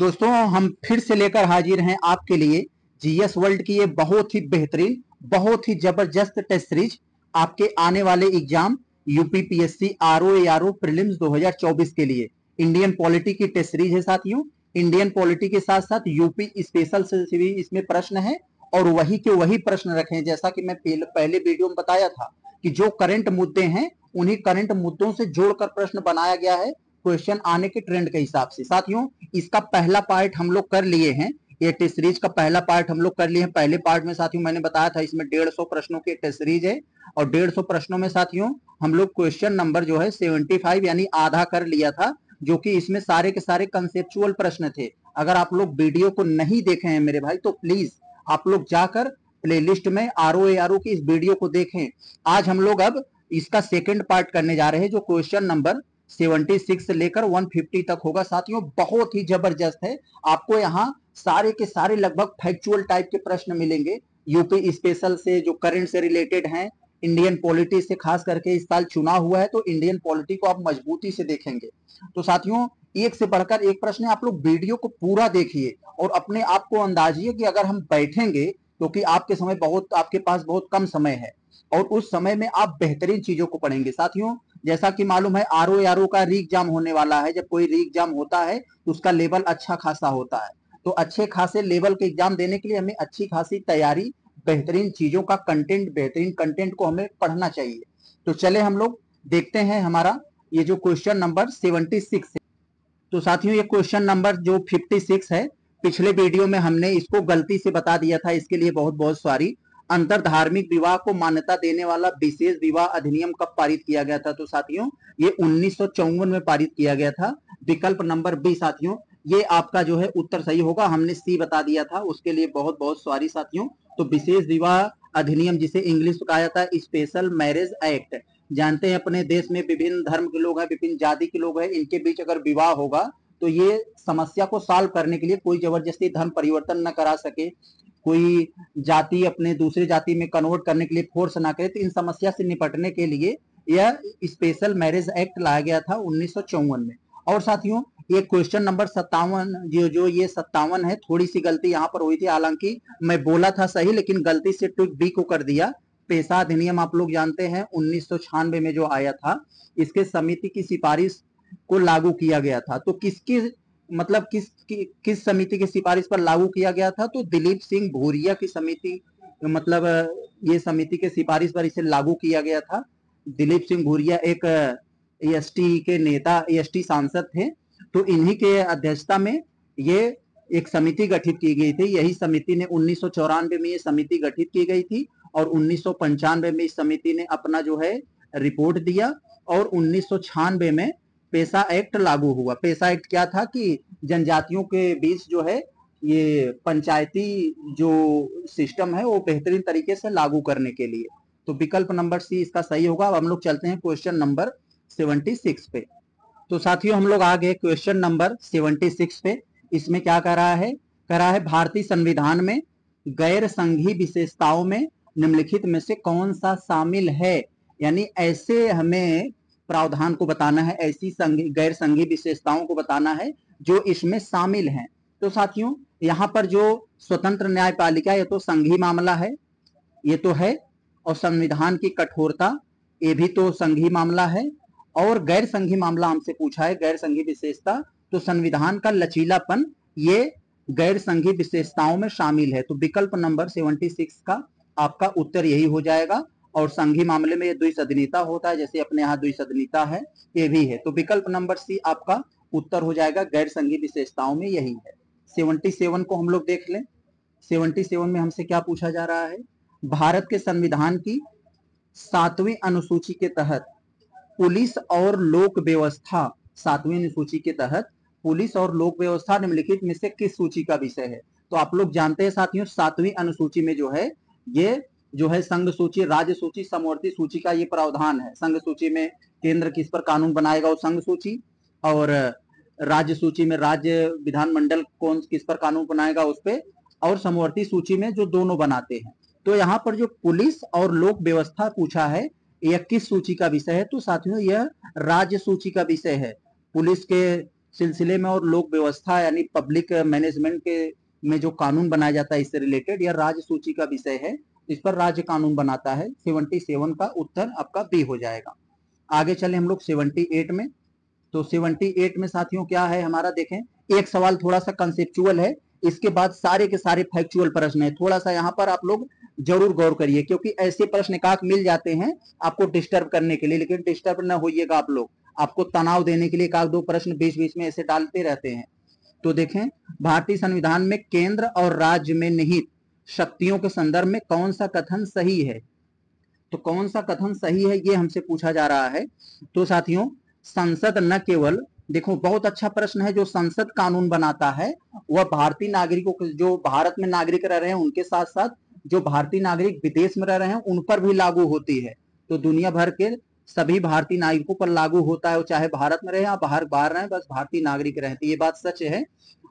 दोस्तों हम फिर से लेकर हाजिर हैं आपके लिए जीएस वर्ल्ड की ये बहुत ही बेहतरीन, बहुत ही जबरदस्त टेस्ट सीरीज आपके आने वाले exam UP PSC RO prelims 2024 के लिए। इंडियन पॉलिटी की टेस्ट सीरीज है साथियों। इंडियन पॉलिटी के साथ साथ यूपी स्पेशल से भी इसमें प्रश्न है और वही के वही प्रश्न रखे हैं जैसा कि मैं पहले वीडियो में बताया था कि जो करंट मुद्दे हैं उन्हीं करंट मुद्दों से जोड़कर प्रश्न बनाया गया है क्वेश्चन आने के ट्रेंड के हिसाब से। साथियों इसका पहला पार्ट हम लोग कर लिए हैं, ये टेस्ट सीरीज का पहला पार्ट हम लोग कर लिए हैं। पहले पार्ट में साथियों मैंने बताया था इसमें 150 प्रश्नों की टेस्ट सीरीज है और 150 प्रश्नों में साथियों हम लोग क्वेश्चन नंबर जो है 75 यानी आधा कर लिया था, जो कि इसमें सारे के सारे कंसेप्चुअल प्रश्न थे। अगर आप लोग वीडियो को नहीं देखे हैं मेरे भाई तो प्लीज आप लोग जाकर प्लेलिस्ट में आरओ की इस वीडियो को देखें। आज हम लोग अब इसका सेकंड पार्ट करने जा रहे हैं जो क्वेश्चन नंबर 76 से लेकर 150 तक होगा। साथियों बहुत ही जबरदस्त है, आपको यहाँ सारे के सारे लगभग फैक्चुअल टाइप के प्रश्न मिलेंगे यूपी स्पेशल से, जो करंट से रिलेटेड हैं। इंडियन पॉलिटी से खास करके इस साल चुनाव हुआ है तो इंडियन पॉलिटी को आप मजबूती से देखेंगे। तो साथियों एक से बढ़कर एक प्रश्न है, आप लोग वीडियो को पूरा देखिए और अपने आप को अंदाजिए कि अगर हम बैठेंगे क्योंकि तो आपके समय बहुत आपके पास बहुत कम समय है और उस समय में आप बेहतरीन चीजों को पढ़ेंगे। साथियों जैसा कि मालूम है आरओ का री एग्जाम होने वाला है। जब कोई री एग्जाम होता है तो उसका लेवल अच्छा खासा होता है, तो अच्छे खासे लेवल के एग्जाम देने के लिए हमें अच्छी खासी तैयारी, बेहतरीन चीजों का कंटेंट, बेहतरीन कंटेंट को हमें पढ़ना चाहिए। तो चले हम लोग देखते हैं हमारा ये जो क्वेश्चन नंबर 76 है। तो साथियों ये क्वेश्चन नंबर जो 56 है, पिछले वीडियो में हमने इसको गलती से बता दिया था, इसके लिए बहुत बहुत सॉरी। अंतरधार्मिक विवाह को मान्यता देने वाला विशेष विवाह अधिनियम कब पारित किया गया था? तो साथियों ये 1954 में पारित किया गया था। विकल्प नंबर बी साथियों ये आपका जो है उत्तर सही होगा। हमने सी बता दिया था, उसके लिए बहुत बहुत सॉरी साथियों। तो विशेष विवाह अधिनियम जिसे इंग्लिश में कहा जाता है स्पेशल मैरिज एक्ट, जानते हैं अपने देश में विभिन्न धर्म के लोग हैं, विभिन्न जाति के लोग हैं, इनके बीच अगर विवाह होगा तो ये समस्या को सॉल्व करने के लिए कोई जबरदस्ती धर्म परिवर्तन न करा सके, कोई जाति अपने दूसरे जाति में कन्वर्ट करने के लिए फोर्स ना करे, तो इन समस्या से निपटने के लिए यह स्पेशल मैरिज एक्ट लाया गया था 1954 में। और साथियों ये क्वेश्चन नंबर 57 जो ये 57 है, थोड़ी सी गलती यहाँ पर हुई थी, हालांकि मैं बोला था सही लेकिन गलती से ट्विक बी को कर दिया। पेशा अधिनियम आप लोग जानते हैं 1996 में जो आया था, इसके समिति की सिफारिश को लागू किया गया था। तो किसकी मतलब किस समिति की सिफारिश पर लागू किया गया था? तो दिलीप सिंह भूरिया की समिति मतलब ये समिति के सिफारिश पर इसे लागू किया गया था। दिलीप सिंह भूरिया एक एसटी के नेता, एसटी सांसद थे, तो इन्हीं के अध्यक्षता में ये एक समिति गठित की गई थी। यही समिति ने 1994 में ये समिति गठित की गई थी और 1995 में इस समिति ने अपना जो है रिपोर्ट दिया और 1996 में पेशा एक्ट लागू हुआ। पेशा एक्ट क्या था कि जनजातियों के बीच जो है ये पंचायती जो सिस्टम है वो बेहतरीन तरीके से लागू करने के लिए। तो विकल्प नंबर सी इसका सही होगा। अब हम लोग चलते हैं क्वेश्चन नंबर 76 पे। तो साथियों हम लोग आ गए क्वेश्चन नंबर 76 पे। इसमें क्या कह रहा है भारतीय संविधान में गैर संघीय विशेषताओं में निम्नलिखित में से कौन सा शामिल है? यानी ऐसे हमें प्रावधान को बताना है, ऐसी गैर संघीय विशेषताओं को बताना है जो इसमें शामिल हैं। तो साथियों यहाँ पर जो स्वतंत्र न्यायपालिका, ये तो संघीय मामला है, ये तो है, और संविधान की कठोरता ये भी तो संघीय मामला है, और गैर संघीय मामला हमसे पूछा है गैर संघीय विशेषता, तो संविधान का लचीलापन ये गैर संघीय विशेषताओं में शामिल है। तो विकल्प नंबर 76 का आपका उत्तर यही हो जाएगा। और संघीय मामले में ये द्विसदनीयता होता है, जैसे अपने यहाँ द्विसदनीयता है, ये भी है। तो विकल्प नंबर सी आपका उत्तर हो जाएगा, गैर संघीय विशेषताओं में यही है। 77 को हम लोग देख लें। 77 में हमसे क्या पूछा जा रहा है? भारत के संविधान की 7वीं अनुसूची के तहत पुलिस और लोक व्यवस्था, 7वीं अनुसूची के तहत पुलिस और लोक व्यवस्था निम्नलिखित में से किस सूची का विषय है? तो आप लोग जानते हैं साथियों 7वीं अनुसूची में जो है ये जो है संघ सूची, राज्य सूची, समवर्ती सूची का ये प्रावधान है। संघ सूची में केंद्र किस पर कानून बनाएगा वो संघ सूची, और राज्य सूची में राज्य विधानमंडल कौन किस पर कानून बनाएगा उस पे, और समवर्ती सूची में जो दोनों बनाते हैं। तो यहाँ पर जो पुलिस और लोक व्यवस्था पूछा है यह किस सूची का विषय है? तो साथियों यह राज्य सूची का विषय है। पुलिस के सिलसिले में और लोक व्यवस्था यानी पब्लिक मैनेजमेंट के में जो कानून बनाया जाता है इससे रिलेटेड, यह राज्य सूची का विषय है, इस पर राज्य कानून बनाता है। 77 का उत्तर आपका बी हो जाएगा। आगे चले हम लोग 78 में। तो 78 में साथियों क्या है हमारा, देखें एक सवाल थोड़ा सा कंसेप्चुअल है, इसके बाद सारे के सारे फैक्चुअल प्रश्न है। थोड़ा सा यहाँ पर आप लोग जरूर गौर करिए क्योंकि ऐसे प्रश्न एकाक मिल जाते हैं आपको डिस्टर्ब करने के लिए, लेकिन डिस्टर्ब ना होइएगा आप लोग, आपको तनाव देने के लिए एकाक दो प्रश्न बीच बीच में ऐसे डालते रहते हैं। तो देखें भारतीय संविधान में केंद्र और राज्य में निहित शक्तियों के संदर्भ में कौन सा कथन सही है, तो कौन सा कथन सही है ये हमसे पूछा जा रहा है। तो साथियों संसद न केवल, देखो बहुत अच्छा प्रश्न है, जो संसद कानून बनाता है वह भारतीय नागरिकों के, जो भारत में नागरिक रह रहे हैं उनके साथ साथ जो भारतीय नागरिक विदेश में रह रहे हैं उन पर भी लागू होती है। तो दुनिया भर के सभी भारतीय नागरिकों पर लागू होता है, चाहे भारत में रहे या बाहर रहे, बस भारतीय नागरिक रहते, ये बात सच है।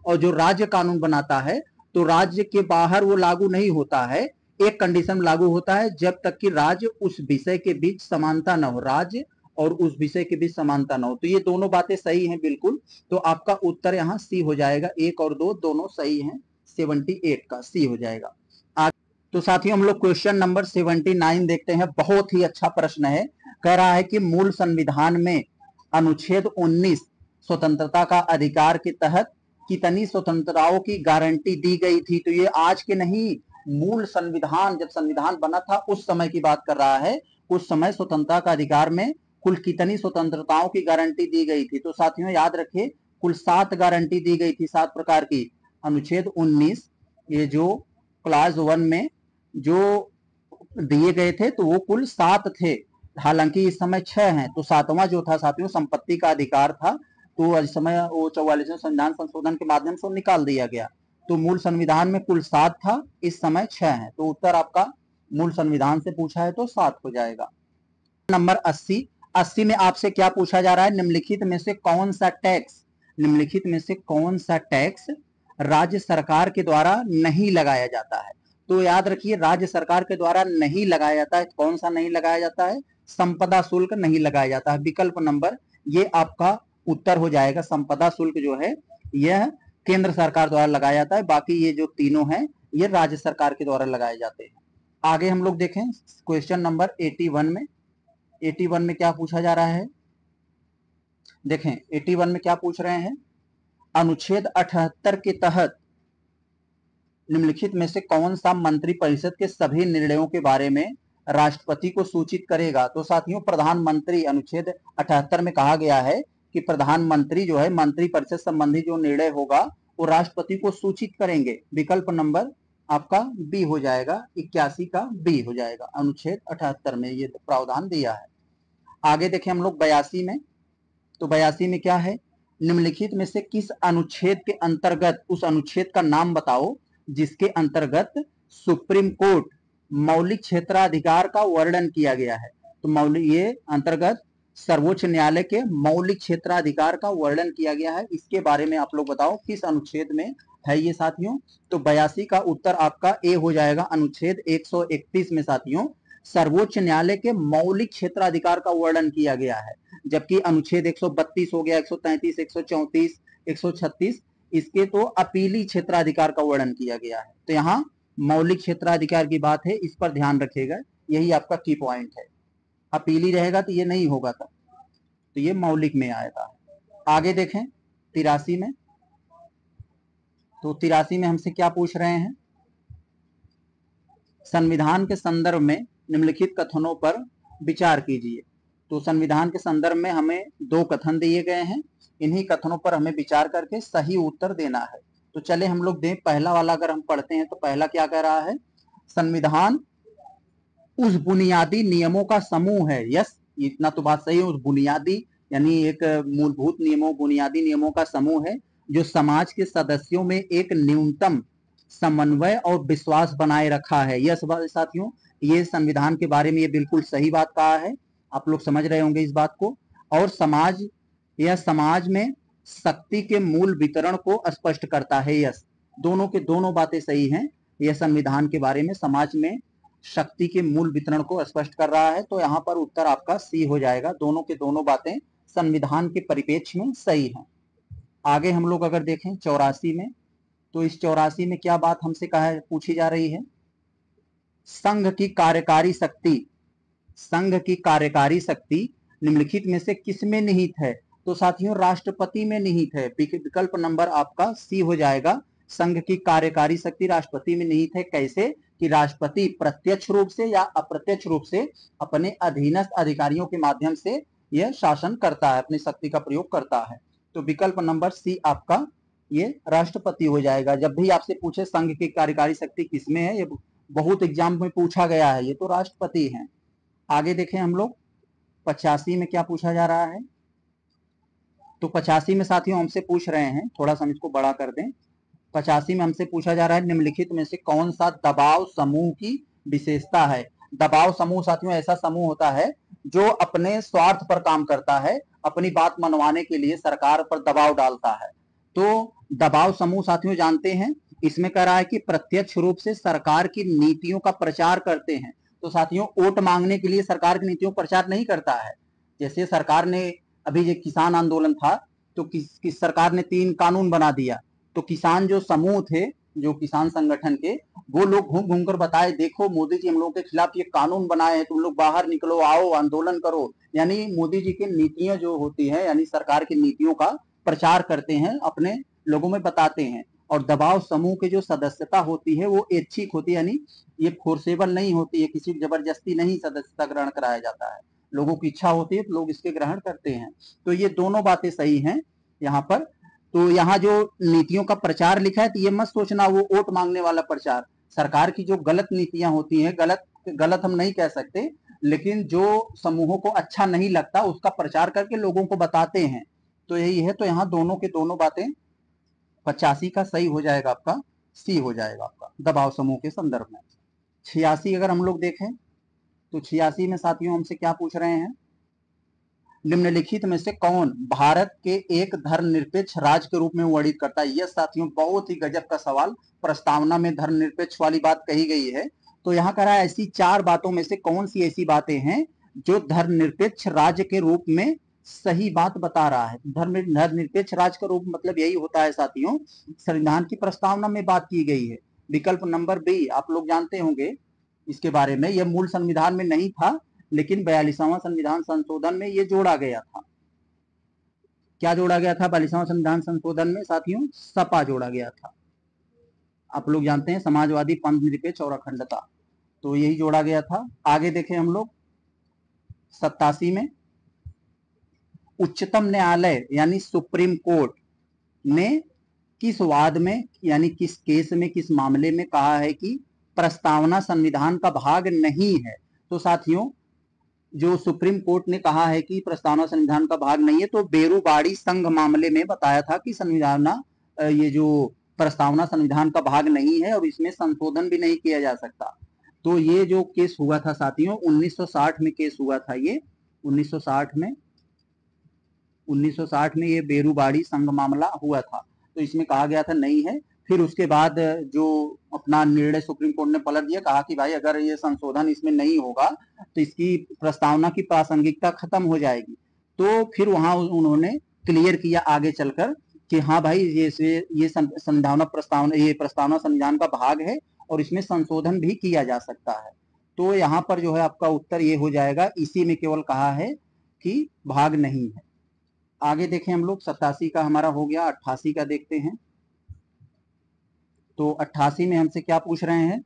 और जो राज्य कानून बनाता है तो राज्य के बाहर वो लागू नहीं होता है, एक कंडीशन लागू होता है जब तक कि राज्य उस विषय के बीच समानता न हो, राज्य और उस विषय के बीच समानता न हो। तो ये दोनों बातें सही हैं बिल्कुल, तो आपका उत्तर यहाँ सी हो जाएगा, 1 और 2 दोनों सही हैं, 78 का सी हो जाएगा। तो साथियों हम लोग क्वेश्चन नंबर 79 देखते हैं, बहुत ही अच्छा प्रश्न है। कह रहा है कि मूल संविधान में अनुच्छेद 19 स्वतंत्रता का अधिकार के तहत कितनी स्वतंत्रताओं की गारंटी दी गई थी। तो ये आज के नहीं, मूल संविधान जब संविधान बना था उस समय की बात कर रहा है, उस समय स्वतंत्रता का अधिकार में कुल कितनी स्वतंत्रताओं की गारंटी दी गई थी। तो साथियों याद रखिए कुल 7 गारंटी दी गई थी, 7 प्रकार की। अनुच्छेद 19 ये जो क्लास 1 में जो दिए गए थे तो वो कुल 7 थे, हालांकि इस समय 6 हैं। तो 7वां जो था साथियों संपत्ति का अधिकार था, तो इस समय वो 44वें संविधान संशोधन के माध्यम से निकाल दिया गया। तो मूल संविधान में कुल 7 था, इस समय 6 है, तो उत्तर आपका मूल संविधान से पूछा है तो 7 हो जाएगा। नंबर 80 में आपसे क्या पूछा जा रहा है, निम्नलिखित में से कौन सा टैक्स, निम्नलिखित में से कौन सा टैक्स राज्य सरकार के द्वारा नहीं लगाया जाता है। तो याद रखिए राज्य सरकार के द्वारा नहीं लगाया जाता है, कौन सा नहीं लगाया जाता है, संपदा शुल्क नहीं लगाया जाता है। विकल्प नंबर ये आपका उत्तर हो जाएगा, संपदा शुल्क जो है यह केंद्र सरकार द्वारा लगाया जाता है, बाकी ये जो तीनों हैं ये राज्य सरकार के द्वारा लगाए जाते हैं। आगे हम लोग देखें क्वेश्चन नंबर 81 में। 81 में क्या पूछा जा रहा है, देखें 81 में क्या पूछ रहे हैं, अनुच्छेद 78 के तहत निम्नलिखित में से कौन सा मंत्रिपरिषद के सभी निर्णयों के बारे में राष्ट्रपति को सूचित करेगा। तो साथियों प्रधानमंत्री, अनुच्छेद 78 में कहा गया है कि प्रधानमंत्री जो है मंत्रिपरिषद संबंधी जो निर्णय होगा वो राष्ट्रपति को सूचित करेंगे। विकल्प नंबर आपका बी हो जाएगा, 81 का बी हो जाएगा, अनुच्छेद 78 में ये प्रावधान दिया है। आगे देखें हम लोग 82 में। तो 82 में क्या है, निम्नलिखित में से किस अनुच्छेद के अंतर्गत, उस अनुच्छेद का नाम बताओ जिसके अंतर्गत सुप्रीम कोर्ट मौलिक क्षेत्राधिकार का वर्णन किया गया है। तो मौलिक ये अंतर्गत सर्वोच्च न्यायालय के मौलिक क्षेत्राधिकार का वर्णन किया गया है, इसके बारे में आप लोग बताओ किस अनुच्छेद में है ये साथियों। तो 82 का उत्तर आपका ए हो जाएगा, अनुच्छेद 131 में साथियों सर्वोच्च न्यायालय के मौलिक क्षेत्राधिकार का वर्णन किया गया है, जबकि अनुच्छेद 132 हो गया, 133, 134, 136 इसके तो अपीली क्षेत्राधिकार का वर्णन किया गया है। तो यहाँ मौलिक क्षेत्राधिकार की बात है, इस पर ध्यान रखिएगा, यही आपका की पॉइंट है। अपीली रहेगा तो ये नहीं होगा तब, तो ये मौलिक में आएगा। आगे देखें 83 में। तो 83 में हमसे क्या पूछ रहे हैं, संविधान के संदर्भ में निम्नलिखित कथनों पर विचार कीजिए। तो संविधान के संदर्भ में हमें 2 कथन दिए गए हैं, इन्हीं कथनों पर हमें विचार करके सही उत्तर देना है। तो चले हम लोग दें पहला वाला, अगर हम पढ़ते हैं तो पहला क्या कह रहा है, संविधान उस बुनियादी नियमों का समूह है, यस इतना तो बात सही है, उस बुनियादी यानी एक मूलभूत नियमों, बुनियादी नियमों का समूह है जो समाज के सदस्यों में एक न्यूनतम समन्वय और विश्वास बनाए रखा है। यस साथियों ये संविधान के बारे में ये बिल्कुल सही बात कहा है, आप लोग समझ रहे होंगे इस बात को। और समाज, यह समाज में शक्ति के मूल वितरण को स्पष्ट करता है, यस दोनों के दोनों बातें सही हैं। यह संविधान के बारे में समाज में शक्ति के मूल वितरण को स्पष्ट कर रहा है, तो यहाँ पर उत्तर आपका सी हो जाएगा, दोनों के दोनों बातें संविधान के परिपेक्ष में सही हैं। आगे हम लोग अगर देखें 84 में, तो इस 84 में क्या बात हमसे पूछी जा रही है, संघ की कार्यकारी शक्ति, संघ की कार्यकारी शक्ति निम्नलिखित में से किस में निहित है? तो साथियों राष्ट्रपति में निहित है। विकल्प नंबर आपका सी हो जाएगा। संघ की कार्यकारी शक्ति राष्ट्रपति में निहित है। कैसे? कि राष्ट्रपति प्रत्यक्ष रूप से या अप्रत्यक्ष रूप से अपने अधीनस्थ अधिकारियों के माध्यम से यह शासन करता है, अपनी शक्ति का प्रयोग करता है। तो विकल्प नंबर सी आपका ये राष्ट्रपति हो जाएगा। जब भी आपसे पूछे संघ की कार्यकारी शक्ति किसमें है, ये बहुत एग्जाम में पूछा गया है, ये तो राष्ट्रपति है। आगे देखें हम लोग 85 में क्या पूछा जा रहा है। तो 85 में साथियों हमसे पूछ रहे हैं, थोड़ा सा इसको बड़ा कर दें, 85 में हमसे पूछा जा रहा है निम्नलिखित में से कौन सा दबाव समूह की विशेषता है? दबाव समूह साथियों ऐसा समूह होता है जो अपने स्वार्थ पर काम करता है, अपनी बात मनवाने के लिए सरकार पर दबाव डालता है। तो दबाव समूह साथियों जानते हैं, इसमें कह रहा है कि प्रत्यक्ष रूप से सरकार की नीतियों का प्रचार करते हैं। तो साथियों वोट मांगने के लिए सरकार की नीतियों का प्रचार नहीं करता है। जैसे सरकार ने अभी जो किसान आंदोलन था, तो किस सरकार ने 3 कानून बना दिया, तो किसान जो समूह थे, जो किसान संगठन के, वो लोग घूम घूम कर बताए, देखो मोदी जी हम लोगों के खिलाफ ये कानून बनाए हैं, तुम लोग बाहर निकलो, आओ आंदोलन करो। यानी मोदी जी की नीतियां जो होती है, यानी सरकार की नीतियों का प्रचार करते हैं, अपने लोगों में बताते हैं। और दबाव समूह के जो सदस्यता होती है वो ऐच्छिक होती है, यानी ये फोर्सेबल नहीं होती है, किसी जबरदस्ती नहीं सदस्यता ग्रहण कराया जाता है, लोगों की इच्छा होती है तो लोग इसके ग्रहण करते हैं। तो ये दोनों बातें सही हैं यहाँ पर। तो यहाँ जो नीतियों का प्रचार लिखा है, तो ये मत सोचना वो वोट मांगने वाला प्रचार, सरकार की जो गलत नीतियां होती हैं, गलत हम नहीं कह सकते, लेकिन जो समूहों को अच्छा नहीं लगता उसका प्रचार करके लोगों को बताते हैं, तो यही है। तो यहाँ दोनों के दोनों बातें 85 का सही हो जाएगा आपका सी हो जाएगा आपका दबाव समूह के संदर्भ में। 86 अगर हम लोग देखें तो 86 में साथियों हमसे क्या पूछ रहे हैं, निम्नलिखित में से कौन भारत के एक धर्मनिरपेक्ष राज्य के रूप में वर्णित करता है? यह साथियों बहुत ही गजब का सवाल, प्रस्तावना में धर्मनिरपेक्ष वाली बात कही गई है। तो यहाँ कह रहा है ऐसी 4 बातों में से कौन सी ऐसी बातें हैं जो धर्मनिरपेक्ष राज्य के रूप में सही बात बता रहा है। धर्मनिरपेक्ष राज्य का रूप मतलब यही होता है साथियों, संविधान की प्रस्तावना में बात की गई है। विकल्प नंबर बी आप लोग जानते होंगे इसके बारे में, यह मूल संविधान में नहीं था लेकिन 42वां संविधान संशोधन में ये जोड़ा गया था। क्या जोड़ा गया था 42वां संविधान संशोधन में साथियों? सपा जोड़ा गया था, आप लोग जानते हैं, समाजवादी, पंथ निरपेक्ष और अखंडता, तो यही जोड़ा गया था। आगे देखें हम लोग 87 में, उच्चतम न्यायालय यानी सुप्रीम कोर्ट ने किस वाद में, यानी किस केस में, किस मामले में कहा है कि प्रस्तावना संविधान का भाग नहीं है? तो साथियों जो सुप्रीम कोर्ट ने कहा है कि प्रस्तावना संविधान का भाग नहीं है, तो बेरुबारी संघ मामले में बताया था कि संविधान, ये जो प्रस्तावना संविधान का भाग नहीं है और इसमें संशोधन भी नहीं किया जा सकता। तो ये जो केस हुआ था साथियों 1960 में केस हुआ था, ये 1960 में ये बेरुबारी संघ मामला हुआ था, तो इसमें कहा गया था नहीं है। फिर उसके बाद जो अपना निर्णय सुप्रीम कोर्ट ने पलट दिया, कहा कि भाई अगर ये संशोधन इसमें नहीं होगा तो इसकी प्रस्तावना की प्रासंगिकता खत्म हो जाएगी। तो फिर वहां उन्होंने क्लियर किया आगे चलकर कि हाँ भाई ये संविधान प्रस्तावना, ये प्रस्तावना संविधान का भाग है और इसमें संशोधन भी किया जा सकता है। तो यहाँ पर जो है आपका उत्तर ये हो जाएगा, इसी में केवल कहा है कि भाग नहीं है। आगे देखें हम लोग 87 का हमारा हो गया, 88 का देखते हैं। तो 88 में हमसे क्या पूछ रहे हैं,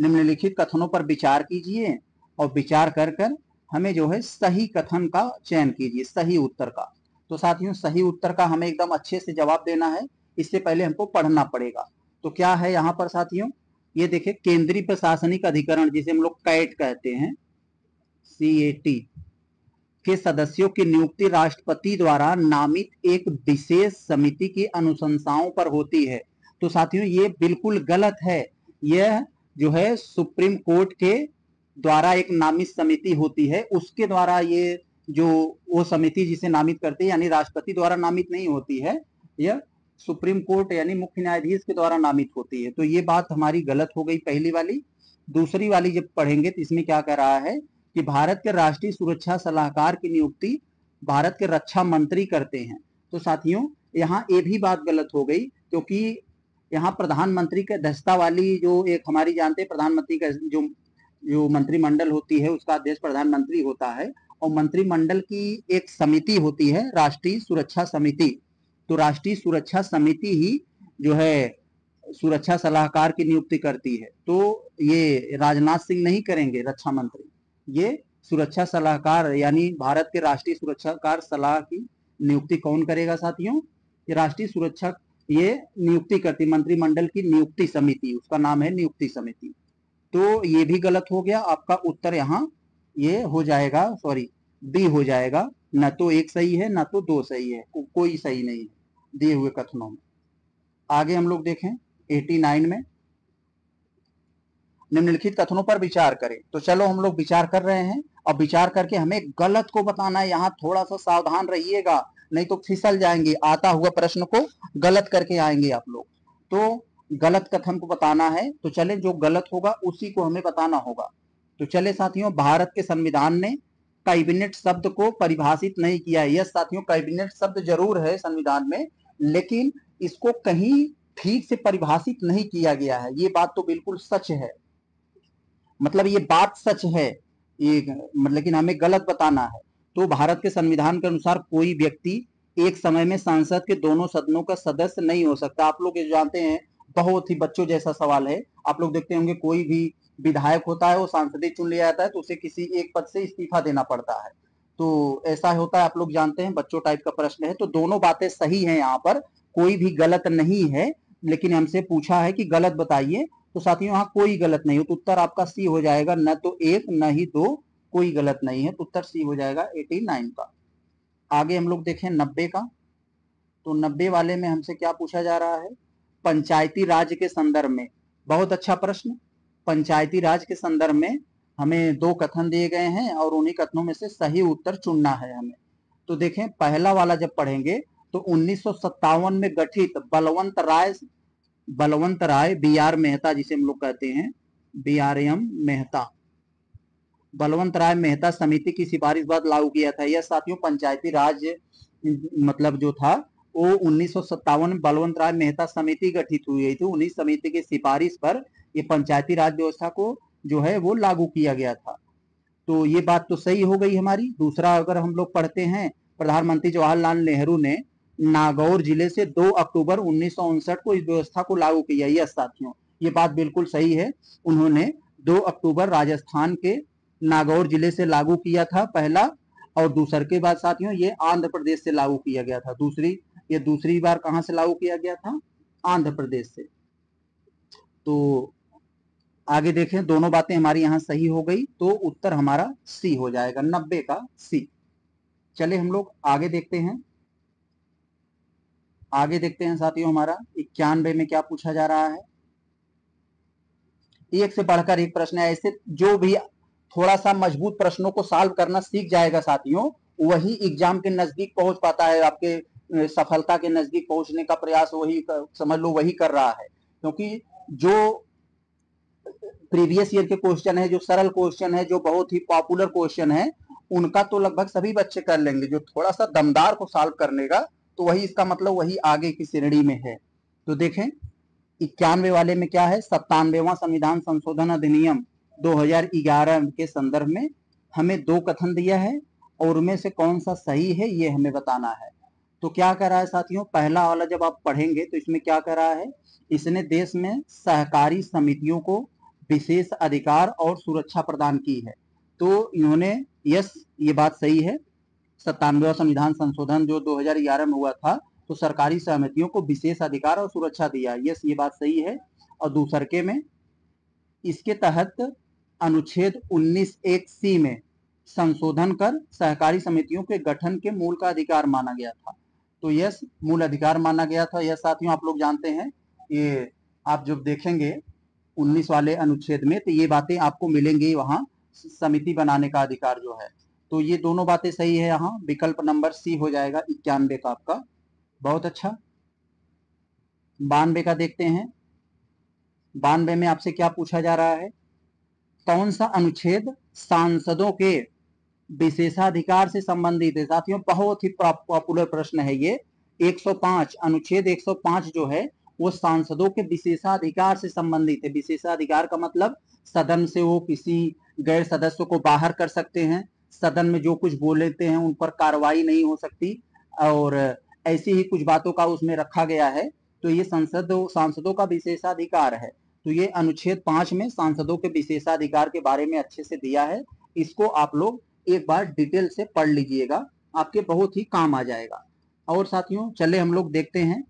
निम्नलिखित कथनों पर विचार कीजिए और विचार कर कर हमें जो है सही कथन का चयन कीजिए, सही उत्तर का। तो साथियों सही उत्तर का हमें एकदम अच्छे से जवाब देना है, इससे पहले हमको पढ़ना पड़ेगा। तो क्या है यहाँ पर साथियों, ये देखें, केंद्रीय प्रशासनिक अधिकरण जिसे हम लोग कैट कहते हैं, CAT के सदस्यों की नियुक्ति राष्ट्रपति द्वारा नामित एक विशेष समिति की अनुशंसाओं पर होती है। तो साथियों ये बिल्कुल गलत है, यह जो है सुप्रीम कोर्ट के द्वारा एक नामित समिति होती है, उसके द्वारा ये जो वो समिति जिसे नामित करती है, यानी राष्ट्रपति द्वारा नामित नहीं होती है, यह सुप्रीम कोर्ट यानी मुख्य न्यायाधीश के द्वारा नामित होती है। तो ये बात हमारी गलत हो गई पहली वाली। दूसरी वाली जब पढ़ेंगे तो इसमें क्या कह रहा है कि भारत के राष्ट्रीय सुरक्षा सलाहकार की नियुक्ति भारत के रक्षा मंत्री करते हैं। तो साथियों यहाँ ये भी बात गलत हो गई क्योंकि यहाँ प्रधानमंत्री के अध्यक्षता वाली जो एक हमारी जानते हैं प्रधानमंत्री का जो मंत्रिमंडल होती है उसका अध्यक्ष प्रधानमंत्री होता है और मंत्रिमंडल की एक समिति होती है राष्ट्रीय सुरक्षा समिति। तो राष्ट्रीय सुरक्षा समिति ही जो है सुरक्षा सलाहकार की नियुक्ति करती है। तो ये राजनाथ सिंह नहीं करेंगे रक्षा मंत्री, ये सुरक्षा सलाहकार यानी भारत के राष्ट्रीय सुरक्षाकार सलाह की नियुक्ति कौन करेगा साथियों? ये राष्ट्रीय सुरक्षा ये नियुक्ति करती मंत्रिमंडल की नियुक्ति समिति, उसका नाम है नियुक्ति समिति। तो ये भी गलत हो गया, आपका उत्तर यहाँ ये हो जाएगा सॉरी बी हो जाएगा, न तो एक सही है न तो दो सही है, कोई सही नहीं है दिए हुए कथनों में। आगे हम लोग देखें 89 में निम्नलिखित कथनों पर विचार करें। तो चलो हम लोग विचार कर रहे हैं, अब विचार करके हमें गलत को बताना है, यहाँ थोड़ा सा सावधान रहिएगा नहीं तो फिसल जाएंगे, आता हुआ प्रश्न को गलत करके आएंगे आप लोग। तो गलत कथन को बताना है, तो चले जो गलत होगा उसी को हमें बताना होगा। तो चले साथियों, भारत के संविधान ने कैबिनेट शब्द को परिभाषित नहीं किया। यस साथियों, कैबिनेट शब्द जरूर है संविधान में लेकिन इसको कहीं ठीक से परिभाषित नहीं किया गया है। ये बात तो बिल्कुल सच है, मतलब ये बात सच है ये, लेकिन हमें गलत बताना है। तो भारत के संविधान के अनुसार कोई व्यक्ति एक समय में संसद के दोनों सदनों का सदस्य नहीं हो सकता। आप लोग ये जानते हैं बहुत ही बच्चों जैसा सवाल है, आप लोग देखते होंगे कोई भी विधायक होता है वो सांसदीय चुन लिया जाता है तो उसे किसी एक पद से इस्तीफा देना पड़ता है, तो ऐसा होता है आप लोग जानते हैं, बच्चों टाइप का प्रश्न है। तो दोनों बातें सही है, यहाँ पर कोई भी गलत नहीं है, लेकिन हमसे पूछा है कि गलत बताइए, तो साथियों यहाँ कोई गलत नहीं हो, तो उत्तर आपका सी हो जाएगा, न तो एक न ही दो, कोई गलत नहीं है, तो उत्तर सी हो जाएगा 89 का। आगे हम लोग देखें 90 का। तो 90 वाले में हमसे क्या पूछा जा रहा है? पंचायती राज के संदर्भ में, बहुत अच्छा प्रश्न। पंचायती राज के संदर्भ में हमें दो कथन दिए गए हैं और उन्हीं कथनों में से सही उत्तर चुनना है हमें। तो देखें पहला वाला जब पढ़ेंगे तो 1957 में गठित बलवंत राय बी आर मेहता, जिसे हम लोग कहते हैं BRM मेहता, बलवंत राय मेहता समिति की सिफारिश बाद लागू किया था। यह साथियों पंचायती राज मतलब जो था वो 1957 में बलवंत राय मेहता समिति गठित हुई थी, उन्हीं समिति की सिफारिश पर ये पंचायती राज व्यवस्था को जो है वो लागू किया गया था। तो ये बात तो सही हो गई हमारी। दूसरा अगर हम लोग पढ़ते हैं, प्रधानमंत्री जवाहरलाल नेहरू ने नागौर जिले से 2 अक्टूबर 1959 को इस व्यवस्था को लागू किया। यह साथियों ये बात बिल्कुल सही है, उन्होंने 2 अक्टूबर राजस्थान के नागौर जिले से लागू किया था पहला, और दूसरे के बाद साथियों ये आंध्र प्रदेश से लागू किया गया था। दूसरी बार कहाँ से लागू किया गया था? आंध्र प्रदेश से। तो आगे देखें, दोनों बातें हमारी यहाँ सही हो गई, तो उत्तर हमारा सी हो जाएगा, 90 का सी। चले हम लोग आगे देखते हैं, साथियों हमारा 91 में क्या पूछा जा रहा है? एक से बढ़कर एक प्रश्न है, ऐसे जो भी थोड़ा सा मजबूत प्रश्नों को सॉल्व करना सीख जाएगा साथियों वही एग्जाम के नजदीक पहुंच पाता है, आपके सफलता के नजदीक पहुंचने का प्रयास वही समझ लो वही कर रहा है, क्योंकि जो प्रीवियस ईयर के क्वेश्चन है, जो सरल क्वेश्चन है, जो बहुत ही पॉपुलर क्वेश्चन है, उनका तो लगभग सभी बच्चे कर लेंगे, जो थोड़ा सा दमदार को सॉल्व करने का, तो वही इसका मतलब वही आगे की श्रेणी में है। तो देखें 91 वाले में क्या है? 97वां संविधान संशोधन अधिनियम 2011 के संदर्भ में हमें 2 कथन दिया है और उनमें से कौन सा सही है ये हमें बताना है। तो क्या कह रहा है साथियों, पहला वाला जब आप पढ़ेंगे तो इसमें क्या कह रहा है? इसने देश में सहकारी समितियों को विशेष अधिकार और सुरक्षा प्रदान की है। तो इन्होंने यस ये बात सही है, 97वां संविधान संशोधन जो 2011 में हुआ था तो सरकारी समितियों को विशेष अधिकार और सुरक्षा दिया। यस ये बात सही है। और दूसर के में इसके तहत अनुच्छेद 19(1)(c) में संशोधन कर सहकारी समितियों के गठन के मूल का अधिकार माना गया था। तो यस मूल अधिकार माना गया था। यह साथियों आप लोग जानते हैं, ये आप जब देखेंगे 19 वाले अनुच्छेद में तो ये बातें आपको मिलेंगी वहाँ, समिति बनाने का अधिकार जो है। तो ये दोनों बातें सही है, यहाँ विकल्प नंबर सी हो जाएगा 91 का आपका। बहुत अच्छा, 92 का देखते हैं। 92 में आपसे क्या पूछा जा रहा है? कौन सा अनुच्छेद सांसदों के विशेषाधिकार से संबंधित है? साथियों बहुत ही पॉपुलर प्रश्न है ये, 105 अनुच्छेद 105 जो है वो सांसदों के विशेषाधिकार से संबंधित है। विशेषाधिकार का मतलब सदन से वो किसी गैर सदस्य को बाहर कर सकते हैं, सदन में जो कुछ बोल लेते हैं उन पर कार्रवाई नहीं हो सकती, और ऐसी ही कुछ बातों का उसमें रखा गया है। तो ये सांसदों का विशेषाधिकार है। तो ये अनुच्छेद 5 में सांसदों के विशेषाधिकार के बारे में अच्छे से दिया है। इसको आप लोग एक बार डिटेल से पढ़ लीजिएगा, आपके बहुत ही काम आ जाएगा। और साथियों चले हम लोग देखते हैं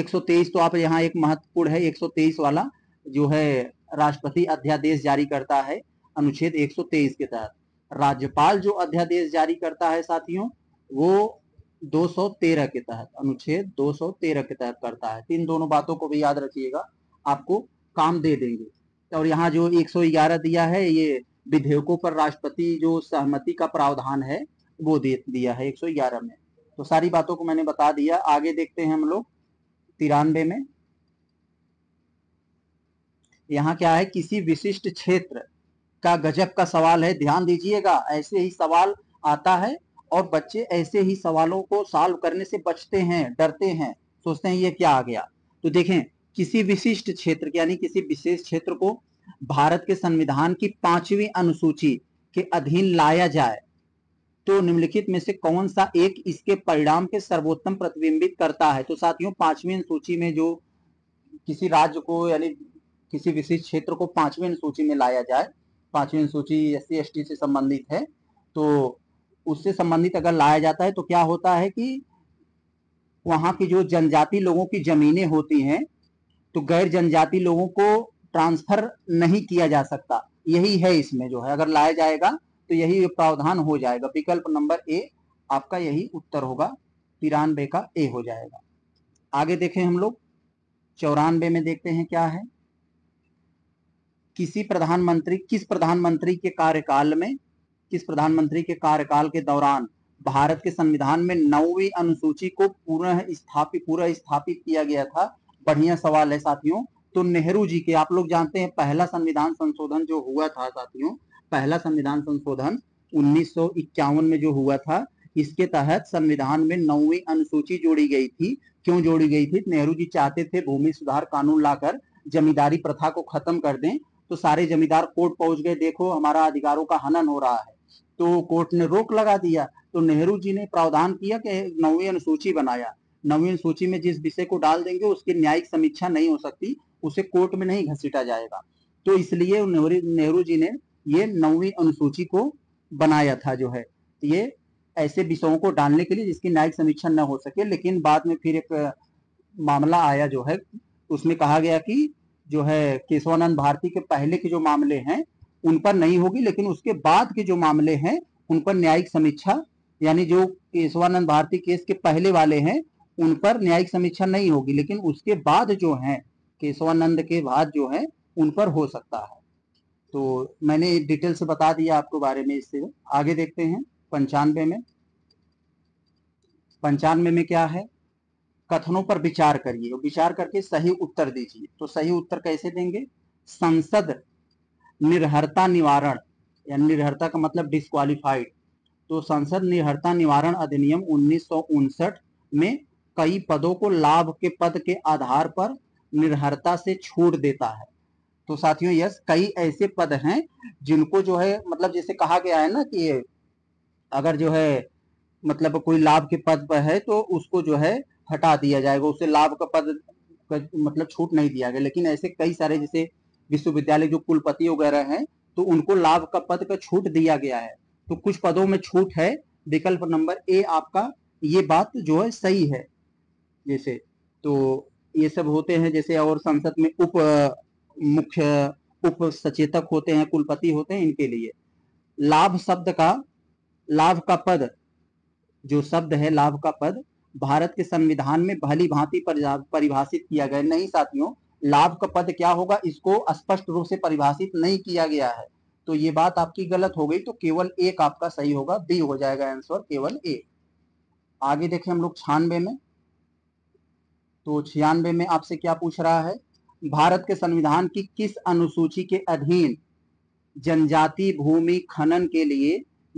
123। तो आप यहाँ एक महत्वपूर्ण है 123 वाला जो है, राष्ट्रपति अध्यादेश जारी करता है। अनुच्छेद 123 के तहत राज्यपाल जो अध्यादेश जारी करता है साथियों वो 213 के तहत, अनुच्छेद 213 के तहत करता है। तीन दोनों बातों को भी याद रखिएगा, आपको काम दे देंगे। और यहाँ जो 111 दिया है ये विधेयकों पर राष्ट्रपति जो सहमति का प्रावधान है वो दे दिया है 111 में। तो सारी बातों को मैंने बता दिया। आगे देखते हैं हम लोग 93 में। यहाँ क्या है, किसी विशिष्ट क्षेत्र का गजब का सवाल है। ध्यान दीजिएगा, ऐसे ही सवाल आता है और बच्चे ऐसे ही सवालों को सॉल्व करने से बचते हैं, डरते हैं, सोचते हैं ये क्या आ गया। तो देखें, किसी विशिष्ट क्षेत्र यानी किसी विशेष क्षेत्र को भारत के संविधान की 5वीं अनुसूची के अधीन लाया जाए तो निम्नलिखित में से कौन सा एक इसके परिणाम के सर्वोत्तम प्रतिबिंबित करता है। तो साथियों 5वीं अनुसूची में जो किसी राज्य को यानी किसी विशिष्ट क्षेत्र को 5वीं अनुसूची में लाया जाए, 5वीं अनुसूची SC/ST से संबंधित है, तो उससे संबंधित अगर लाया जाता है तो क्या होता है कि वहां की जो जनजाति लोगों की जमीनें होती हैं तो गैर जनजाति लोगों को ट्रांसफर नहीं किया जा सकता। यही है इसमें जो है, अगर लाया जाएगा तो यही प्रावधान हो जाएगा। विकल्प नंबर A आपका यही उत्तर होगा, 93 का A हो जाएगा। आगे देखें हम लोग 94 में, देखते हैं क्या है। किस प्रधानमंत्री के कार्यकाल के दौरान भारत के संविधान में 9वीं अनुसूची को पुनः स्थापित किया गया था। बढ़िया सवाल है साथियों। तो नेहरू जी के, आप लोग जानते हैं पहला संविधान संशोधन जो हुआ था साथियों, पहला संविधान संशोधन 1951 में जो हुआ था, इसके तहत संविधान में 9वीं अनुसूची जोड़ी गई थी। क्यों जोड़ी गई थी? नेहरू जी चाहते थे भूमि सुधार कानून लाकर जमींदारी प्रथा को खत्म कर दें। तो सारे जमींदार कोर्ट पहुंच गए, देखो हमारा अधिकारों का हनन हो रहा है, तो कोर्ट ने रोक लगा दिया। तो नेहरू जी ने प्रावधान किया कि 9वीं अनुसूची बनाया। 9वीं अनुसूची में जिस विषय को डाल देंगे उसकी न्यायिक समीक्षा नहीं हो सकती, उसे कोर्ट में नहीं घसीटा जाएगा। तो इसलिए नेहरू जी ने ये 9वीं अनुसूची को बनाया था जो है, ये ऐसे विषयों को डालने के लिए जिसकी न्यायिक समीक्षा न हो सके। लेकिन बाद में फिर एक मामला आया जो है, उसमें कहा गया कि जो है केशवानंद भारती के पहले के जो मामले हैं उन पर नहीं होगी, लेकिन उसके बाद के जो मामले हैं उन पर न्यायिक समीक्षा, यानी जो केशवानंद भारती केस के पहले वाले हैं उन पर न्यायिक समीक्षा नहीं होगी, लेकिन उसके बाद जो है, केशवानंद के बाद जो है उन पर हो सकता है। तो मैंने डिटेल से बता दिया आपको बारे में इससे। आगे देखते हैं 95 में। 95 में क्या है, कथनों पर विचार करिए और विचार करके सही उत्तर दीजिए। तो सही उत्तर कैसे देंगे? संसद निर्हरता निवारण, यानी निर्हरता का मतलब डिस्क्वालिफाइड, तो संसद निर्हरता निवारण अधिनियम 1959 में कई पदों को लाभ के पद के आधार पर निर्हरता से छूट देता है। तो साथियों यस, कई ऐसे पद हैं जिनको जो है, मतलब जैसे कहा गया है ना कि अगर जो है मतलब कोई लाभ के पद पर है तो उसको जो है हटा दिया जाएगा, उसे लाभ का पद मतलब छूट नहीं दिया गया। लेकिन ऐसे कई सारे जैसे विश्वविद्यालय जो कुलपति वगैरह हैं तो उनको लाभ का पद का छूट दिया गया है। तो कुछ पदों में छूट है। विकल्प नंबर A आपका ये बात जो है सही है। जैसे तो ये सब होते हैं जैसे, और संसद में उप सचेतक होते हैं, कुलपति होते हैं, इनके लिए लाभ शब्द का, लाभ का पद जो शब्द है, लाभ का पद भारत के संविधान में भली भांति परिभाषित किया गया नहीं। साथियों लाभ का पद क्या होगा इसको स्पष्ट रूप से परिभाषित नहीं किया गया है, तो ये बात आपकी गलत हो गई। तो केवल एक आपका सही होगा, B हो जाएगा आंसर, केवल A। आगे देखें हम लोग 96 में। तो 96 में आपसे क्या पूछ रहा है, भारत के संविधान की किस अनुसूची के अधीन जनजाति भूमि खनन के लिए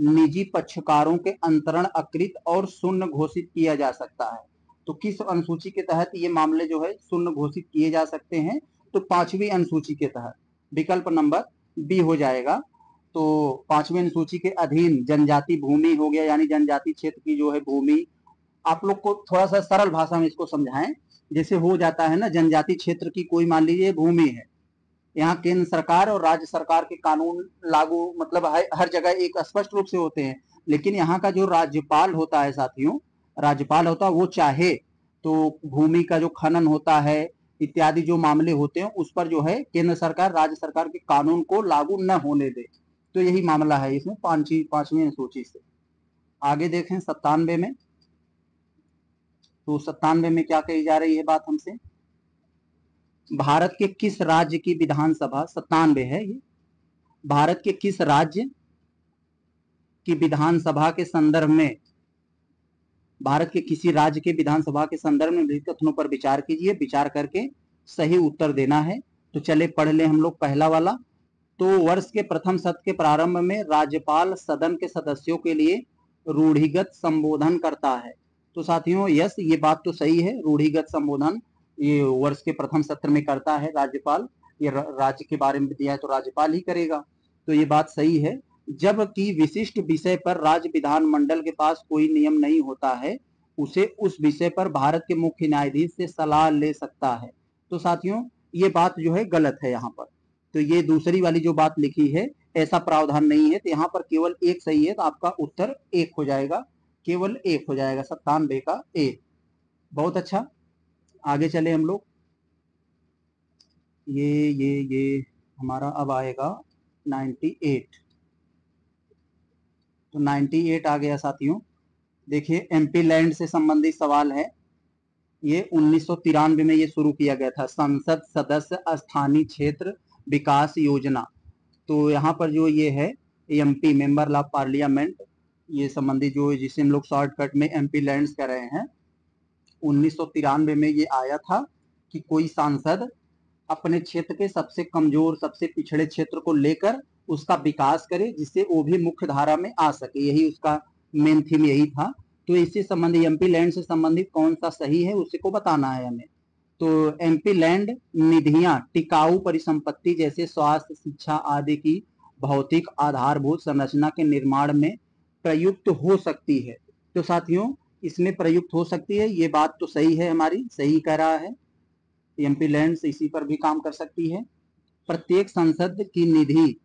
निजी पक्षकारों के अंतरण अकृत और शून्य घोषित किया जा सकता है। तो किस अनुसूची के तहत ये मामले जो है शून्य घोषित किए जा सकते हैं, तो 5वीं अनुसूची के तहत विकल्प नंबर बी हो जाएगा। तो 5वीं अनुसूची के अधीन जनजाति भूमि हो गया, यानी जनजाति क्षेत्र की जो है भूमि। आप लोग को थोड़ा सा सरल भाषा में इसको समझाएं, जैसे हो जाता है ना, जनजाति क्षेत्र की कोई मान लीजिए भूमि है, यहाँ केंद्र सरकार और राज्य सरकार के कानून लागू मतलब हर जगह एक स्पष्ट रूप से होते हैं, लेकिन यहाँ का जो राज्यपाल होता है साथियों, राज्यपाल होता है वो चाहे तो भूमि का जो खनन होता है इत्यादि जो मामले होते हैं उस पर जो है केंद्र सरकार राज्य सरकार के कानून को लागू न होने दे। तो यही मामला है इसमें 5वीं अनुसूची से। आगे देखें 97 में, तो 97 में क्या कही जा रही है बात हमसे, भारत के किस राज्य की विधानसभा, 97 है ये, भारत के किस राज्य की विधानसभा के संदर्भ में, भारत के किसी राज्य के विधानसभा के संदर्भ में निम्नलिखित कथनों पर विचार कीजिए, विचार करके सही उत्तर देना है। तो चले पढ़ ले हम लोग पहला वाला। तो वर्ष के प्रथम सत्र के प्रारंभ में राज्यपाल सदन के सदस्यों के लिए रूढ़िगत संबोधन करता है। तो साथियों यस, ये बात तो सही है, रूढ़िगत संबोधन ये वर्ष के प्रथम सत्र में करता है राज्यपाल, ये राज्य के बारे में दिया है तो राज्यपाल ही करेगा, तो ये बात सही है। जबकि विशिष्ट विषय पर राज्य विधानमंडल के पास कोई नियम नहीं होता है, उसे उस विषय पर भारत के मुख्य न्यायाधीश से सलाह ले सकता है। तो साथियों ये बात जो है गलत है यहाँ पर, तो ये दूसरी वाली जो बात लिखी है ऐसा प्रावधान नहीं है, तो यहाँ पर केवल एक सही है, तो आपका उत्तर 1 हो जाएगा, केवल 1 हो जाएगा, 97 का 1। बहुत अच्छा, आगे चले हम लोग। ये हमारा अब आएगा 98, तो 98 आ गया साथियों। देखिए एमपी लैंड से संबंधित सवाल है, ये 1993 में ये शुरू किया गया था, संसद सदस्य स्थानीय क्षेत्र विकास योजना। तो यहाँ पर जो ये है एमपी मेंबर ऑफ पार्लियामेंट, ये संबंधित जो जिसे हम लोग शॉर्टकट में एमपी लैंड्स कर रहे हैं, 1993 में ये आया था कि कोई सांसद अपने क्षेत्र के सबसे कमजोर सबसे पिछड़े क्षेत्र को लेकर उसका विकास करे, जिससे वो भी मुख्य धारा में आ सके, यही उसका मेन थीम यही था। तो इससे संबंधित एमपी लैंड से संबंधित कौन सा सही है उसी को बताना है हमें। तो एमपी लैंड निधियां टिकाऊ परिसंपत्ति जैसे स्वास्थ्य शिक्षा आदि की भौतिक आधारभूत संरचना के निर्माण में प्रयुक्त हो सकती है। तो साथियों इसमें प्रयुक्त हो सकती है, ये बात तो सही है, हमारी सही कह रहा है, एमपी लैंड इसी पर भी काम कर सकती है। प्रत्येक संसद की निधि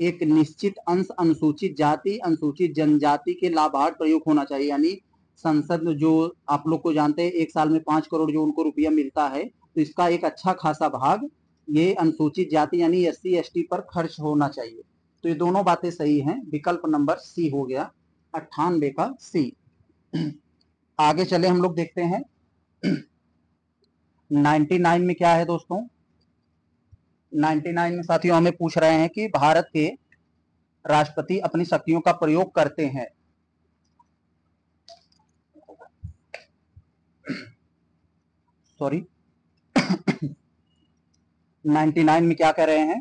एक निश्चित अंश अनुसूचित जाति अनुसूचित जनजाति के लाभार्थ प्रयोग होना चाहिए, यानी संसद जो आप लोग को जानते हैं एक साल में 5 करोड़ जो उनको रुपया मिलता है, तो इसका एक अच्छा खासा भाग ये अनुसूचित जाति यानी SC ST पर खर्च होना चाहिए। तो ये दोनों बातें सही हैं, विकल्प नंबर C हो गया, 98 का C। आगे चले हम लोग देखते हैं 99 में क्या है दोस्तों। 99 में साथियों हमें पूछ रहे हैं कि भारत के राष्ट्रपति अपनी शक्तियों का प्रयोग करते हैं। सॉरी 99 में क्या कह रहे हैं,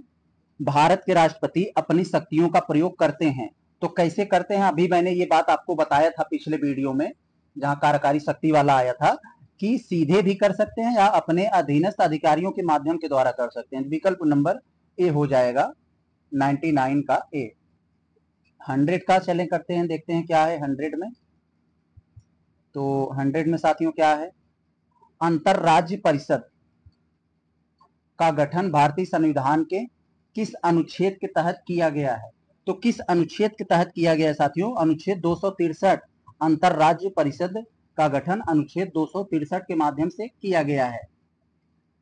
भारत के राष्ट्रपति अपनी शक्तियों का प्रयोग करते हैं। तो कैसे करते हैं, अभी मैंने ये बात आपको बताया था पिछले वीडियो में जहां कार्यकारी शक्ति वाला आया था, कि सीधे भी कर सकते हैं या अपने अधीनस्थ अधिकारियों के माध्यम के द्वारा कर सकते हैं। विकल्प नंबर ए हो जाएगा, 99 का ए। 100 का चलें करते हैं, देखते हैं क्या है 100 में। तो 100 में साथियों क्या है, अंतरराज्य परिषद का गठन भारतीय संविधान के किस अनुच्छेद के तहत किया गया है। तो किस अनुच्छेद के तहत किया गया है साथियों, अनुच्छेद 263 अंतरराज्य परिषद का गठन अनुच्छेद 263 के माध्यम से किया गया है।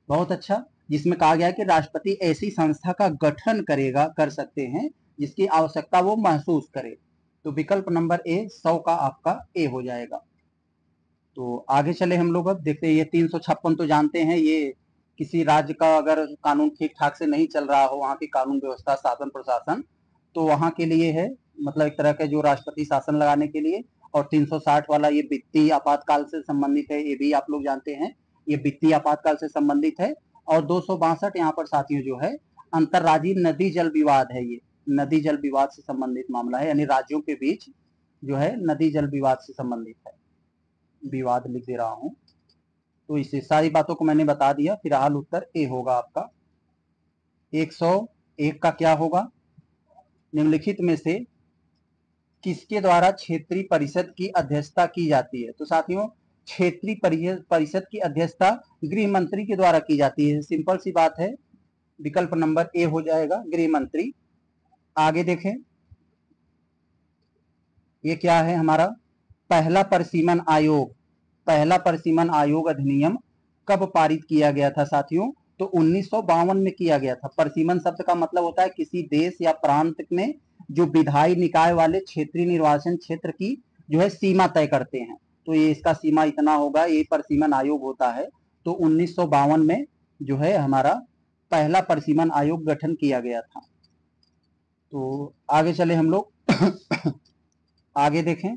बहुत अच्छा, जिसमें कहा गया है कि राष्ट्रपति ऐसी संस्था का गठन करेगा कर सकते हैं जिसकी आवश्यकता वो महसूस करे। तो विकल्प नंबर ए 100 का आपका ए हो जाएगा। तो आगे चले हम लोग अब देखते हैं ये 356 तो जानते हैं, ये किसी राज्य का अगर कानून ठीक ठाक से नहीं चल रहा हो, वहाँ की कानून व्यवस्था शासन प्रशासन, तो वहाँ के लिए है, मतलब एक तरह के जो राष्ट्रपति शासन लगाने के लिए। और 360 वाला ये वित्तीय आपातकाल से संबंधित है, ये भी आप लोग जानते हैं, ये वित्तीय आपातकाल से संबंधित है। और 262 यहाँ पर साथियों जो है अंतरराज्यीय नदी जल विवाद है, ये नदी जल विवाद से संबंधित मामला है, यानी राज्यों के बीच जो है नदी जल विवाद से संबंधित है। विवाद लिख दे रहा हूँ। तो इसे सारी बातों को मैंने बता दिया। फिलहाल उत्तर ए होगा आपका। 101 का क्या होगा? निम्नलिखित में से किसके द्वारा क्षेत्रीय परिषद की अध्यक्षता की जाती है? तो साथियों क्षेत्रीय परिषद की अध्यक्षता गृह मंत्री के द्वारा की जाती है। सिंपल सी बात है, विकल्प नंबर ए हो जाएगा, गृह मंत्री। आगे देखें, ये क्या है हमारा पहला परिसीमन आयोग। पहला परिसीमन आयोग अधिनियम कब पारित किया गया था साथियों? तो 1952 में किया गया था। परिसीमन शब्द का मतलब होता है किसी देश या प्रांत में जो विधायी निकाय वाले क्षेत्रीय निर्वाचन क्षेत्र की जो है सीमा तय करते हैं। तो ये इसका सीमा इतना होगा, ये परिसीमन आयोग होता है। तो 1952 में जो है हमारा पहला परिसीमन आयोग गठन किया गया था। तो आगे चले हम लोग। आगे देखें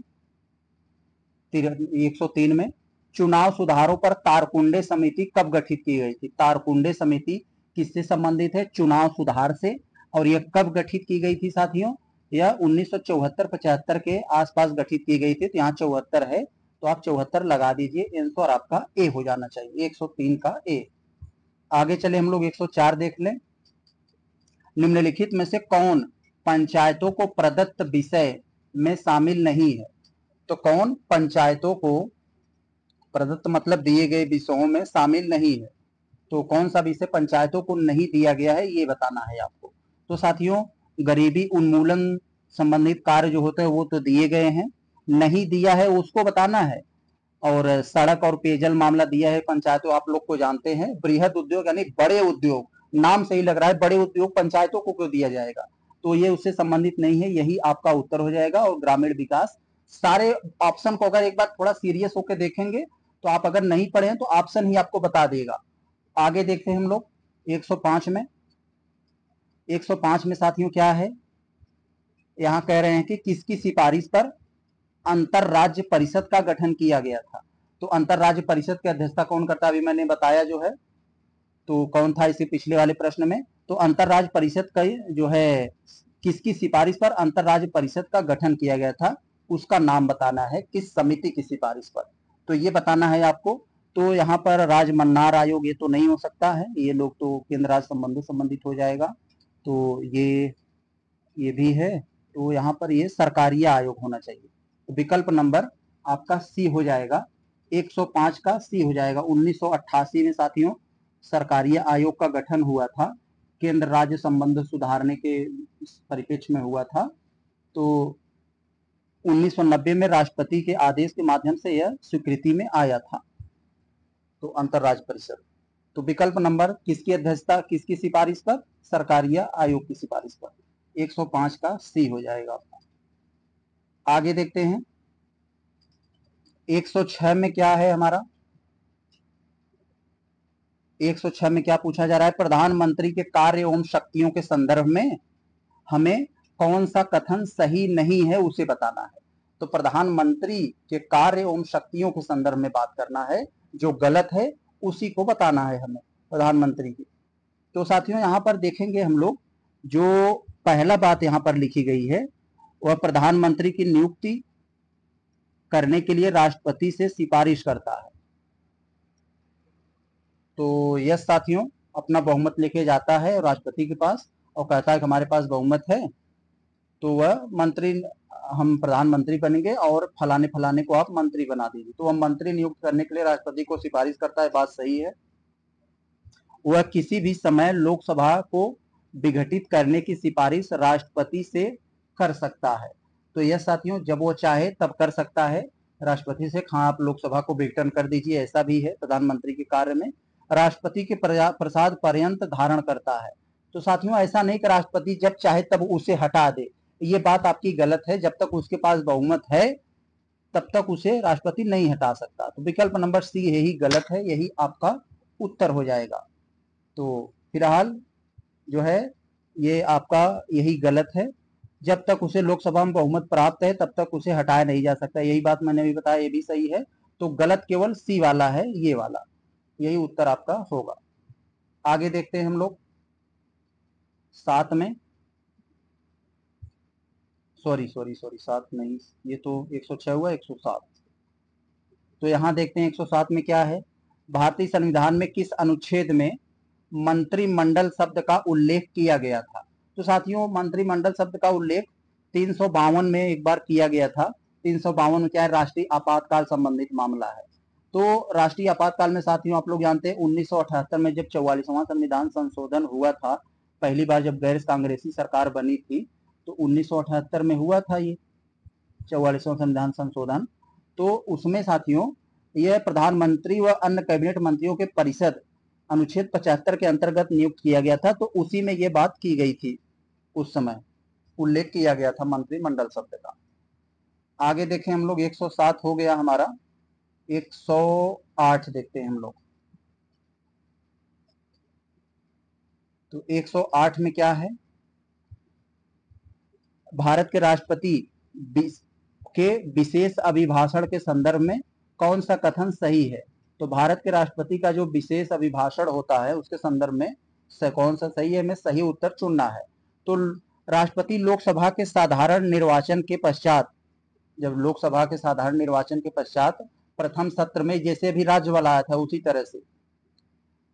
103 में चुनाव सुधारों पर तारकुंडे समिति कब गठित की गई थी? तारकुंडे समिति किससे संबंधित है? चुनाव सुधार से। और यह कब गठित की गई थी साथियों? यह 1974-75 के आसपास गठित की गई थी। तो यहाँ 74 है, तो आप 74 लगा दीजिए। आंसर आपका ए हो जाना चाहिए, 103 का ए। आगे चले हम लोग 104 देख लें। निम्नलिखित में से कौन पंचायतों को प्रदत्त विषय में शामिल नहीं है? तो कौन पंचायतों को प्रदत्त मतलब दिए गए विषयों में शामिल नहीं है। तो कौन सा विषय पंचायतों को नहीं दिया गया है, ये बताना है आपको। तो साथियों गरीबी उन्मूलन संबंधित कार्य जो होते हैं वो तो दिए गए हैं, नहीं दिया है उसको बताना है। और सड़क और पेयजल मामला दिया है पंचायतों, आप लोग को जानते हैं। बृहद उद्योग यानी बड़े उद्योग, नाम सही लग रहा है, बड़े उद्योग पंचायतों को क्यों दिया जाएगा? तो ये उससे संबंधित नहीं है, यही आपका उत्तर हो जाएगा। और ग्रामीण विकास, सारे ऑप्शन को अगर एक बार थोड़ा सीरियस होकर देखेंगे तो आप अगर नहीं पढ़े तो ऑप्शन ही आपको बता देगा। आगे देखते हैं हम लोग 105 में। 105 में साथियों क्या है? यहाँ कह रहे हैं कि किसकी सिफारिश पर अंतरराज्य परिषद का गठन किया गया था। तो अंतरराज्य परिषद की अध्यक्षता कौन करता, अभी मैंने बताया जो है। तो कौन था इसे पिछले वाले प्रश्न में? तो अंतरराज्य परिषद का जो है किसकी सिफारिश पर अंतरराज्य परिषद का गठन किया गया था, उसका नाम बताना है, किस समिति की सिफारिश पर, तो ये बताना है आपको। तो यहाँ पर राज्य मन्नार आयोग ये तो नहीं हो सकता है, ये लोग तो केंद्र राज्य संबंधों संबंधित हो जाएगा। तो ये भी है, तो यहाँ पर ये सरकारीया आयोग होना चाहिए। तो विकल्प नंबर आपका सी हो जाएगा, 105 का सी हो जाएगा। 1988 में साथियों सरकारीया आयोग का गठन हुआ था, केंद्र राज्य संबंध सुधारने के परिप्रेक्ष्य में हुआ था। तो 1990 में राष्ट्रपति के आदेश के माध्यम से यह स्वीकृति में आया था। तो अंतरराज्य परिषद, तो विकल्प नंबर किसकी अध्यक्षता, किसकी सिफारिश पर? सरकारीया आयोग की सिफारिश पर। 105 का सी हो जाएगा आपका। आगे देखते हैं 106 में क्या है हमारा। 106 में क्या पूछा जा रहा है? प्रधानमंत्री के कार्य एवं शक्तियों के संदर्भ में हमें कौन सा कथन सही नहीं है, उसे बताना है। तो प्रधानमंत्री के कार्य एवं शक्तियों के संदर्भ में बात करना है, जो गलत है उसी को बताना है हमें, प्रधानमंत्री की। तो साथियों यहाँ पर देखेंगे हम लोग, जो पहला बात यहाँ पर लिखी गई है वह प्रधानमंत्री की नियुक्ति करने के लिए राष्ट्रपति से सिफारिश करता है। तो यह साथियों अपना बहुमत लेके जाता है राष्ट्रपति के पास और कहता है कि हमारे पास बहुमत है, तो वह मंत्री, हम प्रधानमंत्री बनेंगे और फलाने फलाने को आप मंत्री बना दीजिए। तो वह मंत्री नियुक्त करने के लिए राष्ट्रपति को सिफारिश करता है, बात सही है। वह किसी भी समय लोकसभा को विघटित करने की सिफारिश राष्ट्रपति से कर सकता है। तो यह साथियों जब वो चाहे तब कर सकता है, राष्ट्रपति से कहा आप लोकसभा को विघटन कर दीजिए, ऐसा भी है। प्रधानमंत्री के कार्य में राष्ट्रपति के प्रसाद पर्यंत धारण करता है। तो साथियों ऐसा नहीं कि राष्ट्रपति जब चाहे तब उसे हटा दे, ये बात आपकी गलत है। जब तक उसके पास बहुमत है तब तक उसे राष्ट्रपति नहीं हटा सकता। तो विकल्प नंबर सी यही गलत है, यही आपका उत्तर हो जाएगा। तो फिलहाल जो है ये आपका यही गलत है, जब तक उसे लोकसभा में बहुमत प्राप्त है तब तक उसे हटाया नहीं जा सकता, यही बात मैंने अभी बताया, ये भी सही है। तो गलत केवल सी वाला है, ये वाला, यही उत्तर आपका होगा। आगे देखते हैं हम लोग 7 में, सॉरी 7 नहीं, ये तो 106 हुआ, 107। तो यहाँ देखते हैं 107 में क्या है, भारतीय संविधान में किस अनुच्छेद में मंत्रिमंडल शब्द का उल्लेख किया गया था। तो साथियों मंत्रिमंडल शब्द का उल्लेख 352 में एक बार किया गया था। 352 में क्या है, राष्ट्रीय आपातकाल संबंधित मामला है। तो राष्ट्रीय आपातकाल में साथियों आप लोग जानते हैं 1978 में जब 44वां संविधान संशोधन हुआ था, पहली बार जब गैर कांग्रेसी सरकार बनी थी तो 1978 में हुआ था ये 44वां संविधान संशोधन। तो उसमें साथियों यह प्रधानमंत्री व अन्य कैबिनेट मंत्रियों के परिषद अनुच्छेद 75 के अंतर्गत नियुक्त किया गया था। तो उसी में ये बात की गई थी, उस समय उल्लेख किया गया था मंत्रिमंडल शब्द का। आगे देखें हम लोग 107 हो गया हमारा, 108 देखते हैं हम लोग। तो 108 में क्या है, भारत के राष्ट्रपति के विशेष अभिभाषण के संदर्भ में कौन सा कथन सही है। तो भारत के राष्ट्रपति का जो विशेष अभिभाषण होता है उसके संदर्भ में कौन सा सही है, में सही उत्तर चुनना है। तो राष्ट्रपति लोकसभा के साधारण निर्वाचन के पश्चात, जब लोकसभा के साधारण निर्वाचन के पश्चात प्रथम सत्र में जैसे भी राज्यपाल आया था उसी तरह से,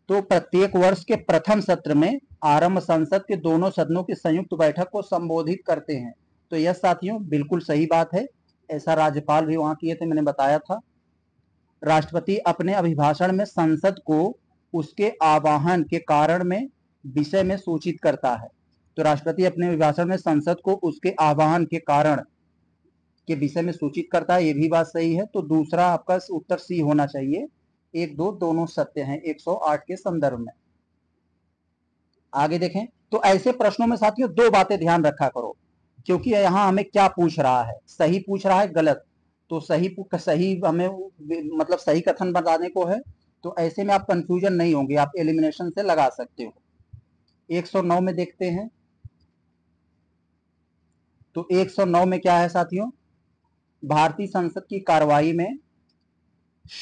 तो प्रत्येक वर्ष के प्रथम सत्र में आरंभ संसद के दोनों सदनों की संयुक्त बैठक को संबोधित करते हैं। तो यह साथियों बिल्कुल सही बात है, ऐसा राज्यपाल भी वहां किए थे, मैंने बताया था। राष्ट्रपति अपने अभिभाषण में संसद को उसके आवाहन के कारण में विषय में सूचित करता है। तो राष्ट्रपति अपने अभिभाषण में संसद को उसके आवाहन के कारण के विषय में सूचित करता है, ये भी बात सही है। तो दूसरा आपका उत्तर सी होना चाहिए, 1, 2 दोनों सत्य हैं 108 के संदर्भ में। आगे देखें तो ऐसे प्रश्नों में साथियों दो बातें ध्यान रखा करो, क्योंकि यहाँ हमें क्या पूछ रहा है, सही पूछ रहा है गलत। तो सही हमें मतलब सही कथन बताने को है, तो ऐसे में आप कंफ्यूजन नहीं होंगे, आप एलिमिनेशन से लगा सकते हो। 109 में देखते हैं तो 109 में क्या है साथियों, भारतीय संसद की कार्यवाही में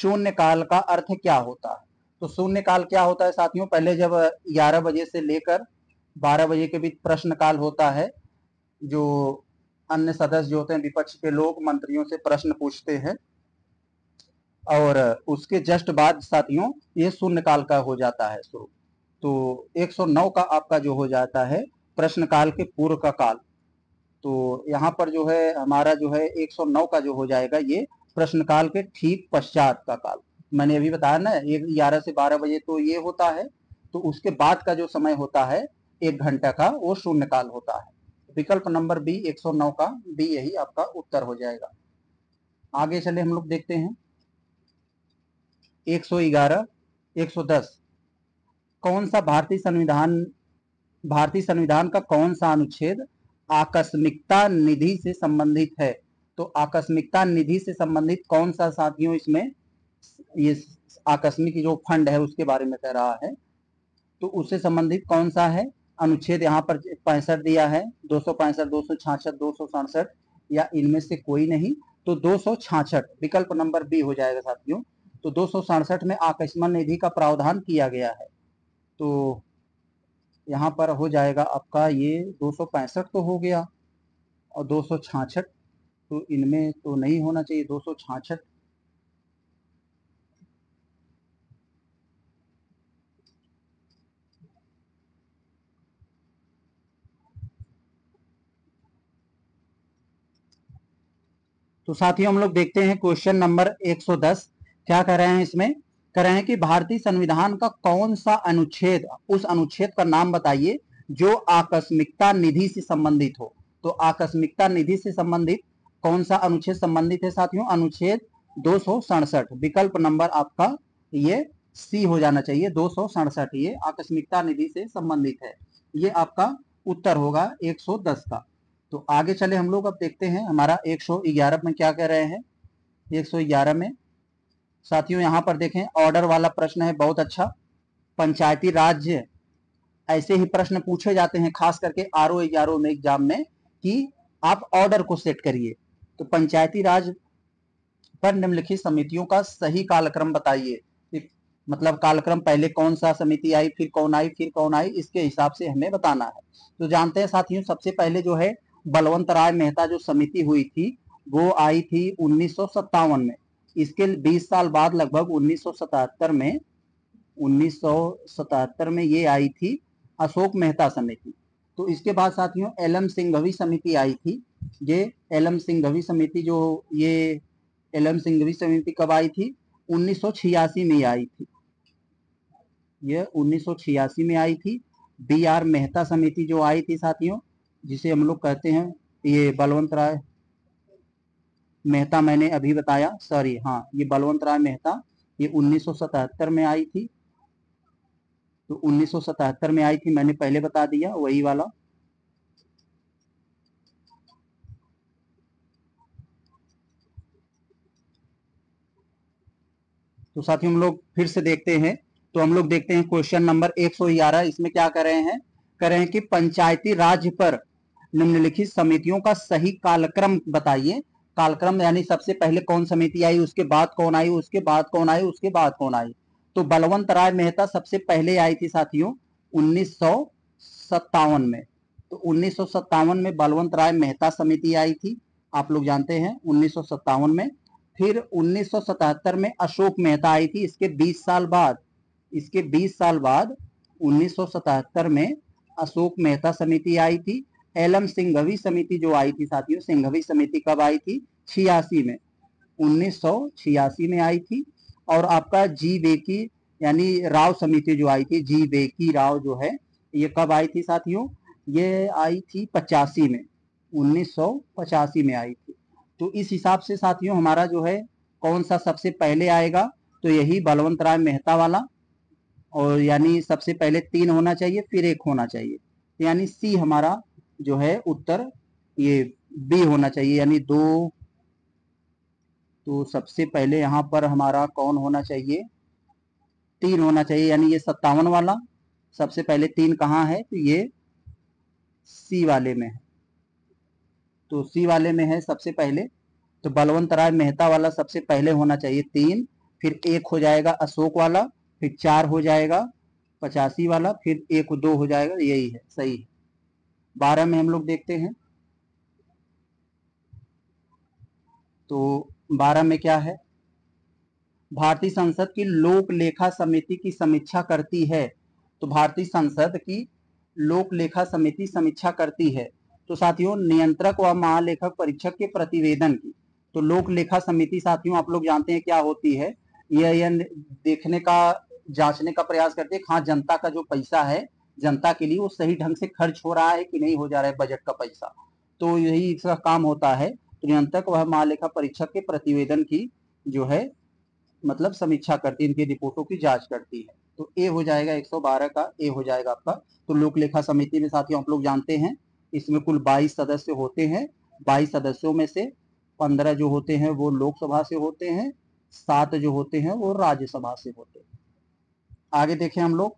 शून्यकाल का अर्थ क्या होता है। तो शून्यकाल क्या होता है साथियों, पहले जब 11 बजे से लेकर 12 बजे के बीच प्रश्नकाल होता है, जो अन्य सदस्य जो होते हैं विपक्ष के लोग मंत्रियों से प्रश्न पूछते हैं, और उसके जस्ट बाद साथियों ये शून्यकाल का हो जाता है शुरू। तो 109 का आपका जो हो जाता है प्रश्नकाल के पूर्व का काल। तो यहाँ पर जो है हमारा जो है 109 का जो हो जाएगा ये प्रश्नकाल के ठीक पश्चात का काल। मैंने अभी बताया ना 11 से 12 बजे तो ये होता है, तो उसके बाद का जो समय होता है 1 घंटा का, वो शून्यकाल होता है। विकल्प नंबर बी 109 का बी यही आपका उत्तर हो जाएगा। आगे चले हम लोग देखते हैं 111, 110। कौन सा भारतीय संविधान का कौन सा अनुच्छेद आकस्मिकता निधि से संबंधित है। तो आकस्मिकता निधि से संबंधित कौन सा साथियों, इसमें ये आकस्मिक जो फंड है उसके बारे में कह रहा है, तो उससे संबंधित कौन सा है अनुच्छेद। यहाँ पर 65 दिया है, 265, 266, 267 या इनमें से कोई नहीं। तो 266 विकल्प नंबर बी हो जाएगा साथियों। तो 267 में आकस्मिक निधि का प्रावधान किया गया है, तो यहाँ पर हो जाएगा आपका ये 265 तो हो गया, और 266 तो इनमें तो नहीं होना चाहिए 266। तो साथियों हम लोग देखते हैं क्वेश्चन नंबर 110 क्या कह रहे हैं। इसमें कह रहे हैं कि भारतीय संविधान का कौन सा अनुच्छेद, उस अनुच्छेद का नाम बताइए जो आकस्मिकता निधि से संबंधित हो। तो आकस्मिकता निधि से संबंधित कौन सा अनुच्छेद संबंधित है साथियों, अनुच्छेद 267 विकल्प नंबर आपका ये सी हो जाना चाहिए। 267 ये आकस्मिकता निधि से संबंधित है, ये आपका उत्तर होगा 110 का। तो आगे चले हम लोग अब देखते हैं हमारा 111 में क्या कह रहे हैं। 111 में साथियों यहाँ पर देखें ऑर्डर वाला प्रश्न है, बहुत अच्छा। पंचायती राज ऐसे ही प्रश्न पूछे जाते हैं खास करके आरओ में एग्जाम में, कि आप ऑर्डर को सेट करिए। तो पंचायती राज पर निम्नलिखित समितियों का सही कालक्रम बताइए, मतलब कालक्रम पहले कौन सा समिति आई, फिर कौन आई, फिर कौन आई, इसके हिसाब से हमें बताना है। तो जानते हैं साथियों सबसे पहले जो है बलवंत राय मेहता जो समिति हुई थी वो आई थी 1957 में। इसके 20 साल बाद लगभग 1977 में ये आई थी अशोक मेहता समिति। तो इसके बाद साथियों एलएम सिंघवी समिति आई थी। ये एलएम सिंघवी समिति कब आई थी? 1986 में आई थी। यह 1986 में आई थी। बीआर मेहता समिति जो आई थी साथियों, जिसे हम लोग कहते हैं ये बलवंत राय मेहता, मैंने अभी बताया सॉरी, हाँ ये बलवंत राय मेहता, ये 1977 में आई थी। तो 1977 में आई थी, मैंने पहले बता दिया वही वाला। तो साथियों हम लोग फिर से देखते हैं, तो हम लोग देखते हैं क्वेश्चन नंबर 111। इसमें क्या कर रहे हैं? कह रहे हैं कि पंचायती राज पर निम्नलिखित समितियों का सही कालक्रम बताइए। कालक्रम यानी सबसे पहले कौन समिति आई, उसके बाद कौन आई, उसके बाद कौन आई, उसके बाद कौन आई। तो बलवंत राय मेहता सबसे पहले आई थी साथियों 1957 में। तो 1957 में बलवंत राय मेहता समिति आई थी, आप लोग जानते हैं 1957 में। फिर 1977 में अशोक मेहता आई थी, इसके 20 साल बाद 1977 में अशोक मेहता समिति आई थी। एलएम सिंघवी समिति जो आई थी साथियों, सिंघवी समिति कब आई थी? 86 में, 1986 में आई थी। और आपका जी बेकी यानी राव समिति जो आई थी, जी बेकी राव जो है, ये कब आई थी साथियों? ये आई थी 85 में, 1985 में आई थी। तो इस हिसाब से साथियों हमारा जो है कौन सा सबसे पहले आएगा, तो यही बलवंत राय मेहता वाला, और यानी सबसे पहले 3 होना चाहिए फिर 1 होना चाहिए, यानी सी हमारा जो है उत्तर ये बी होना चाहिए, यानी 2। तो सबसे पहले यहाँ पर हमारा कौन होना चाहिए? 3 होना चाहिए, यानी ये 57 वाला सबसे पहले 3 कहाँ है? तो ये सी वाले में है, तो सी वाले में है सबसे पहले। तो बलवंत राय मेहता वाला सबसे पहले होना चाहिए 3, फिर 1 हो जाएगा अशोक वाला, फिर 4 हो जाएगा 85 वाला, फिर 1-2 हो जाएगा, यही है सही है। 12 में हम लोग देखते हैं, तो 12 में क्या है? भारतीय संसद की लोक लेखा समिति की समीक्षा करती है। तो भारतीय संसद की लोक लेखा समिति समीक्षा करती है, तो साथियों नियंत्रक व महालेखक परीक्षक के प्रतिवेदन की। तो लोक लेखा समिति साथियों आप लोग जानते हैं क्या होती है, यह देखने का जांचने का प्रयास करते हैं हाँ जनता का जो पैसा है जनता के लिए वो सही ढंग से खर्च हो रहा है कि नहीं हो जा रहा है बजट का पैसा, तो यही इसका काम होता है। तो नियंत्रक वह महालेखा परीक्षक के प्रतिवेदन की जो है मतलब समीक्षा करती है, इनकी रिपोर्टों की जांच करती है। तो ए हो जाएगा, 112 का ए हो जाएगा आपका। तो लोक लेखा समिति में साथियों आप लोग जानते हैं इसमें कुल 22 सदस्य होते हैं। 22 सदस्यों में से 15 जो होते हैं वो लोकसभा से होते हैं, 7 जो होते हैं वो राज्यसभा से होते हैं। आगे देखें हम लोग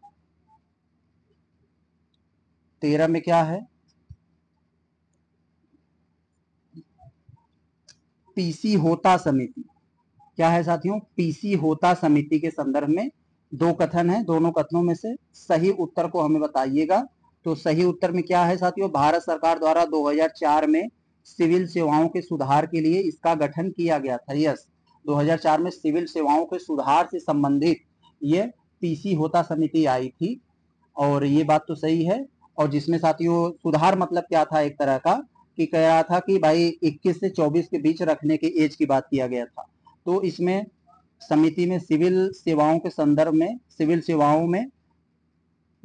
13 में क्या है? पीसी होता समिति क्या है साथियों? पीसी होता समिति के संदर्भ में 2 कथन है, दोनों कथनों में से सही उत्तर को हमें बताइएगा। तो सही उत्तर में क्या है साथियों? भारत सरकार द्वारा 2004 में सिविल सेवाओं के सुधार के लिए इसका गठन किया गया था। यस, 2004 में सिविल सेवाओं के सुधार से संबंधित ये पीसी होता समिति आई थी, और ये बात तो सही है। और जिसमें साथियों सुधार मतलब क्या था, एक तरह का कि कह रहा था कि भाई 21 से 24 के बीच रखने के एज की बात किया गया था। तो इसमें समिति में सिविल सेवाओं के संदर्भ में सिविल सेवाओं में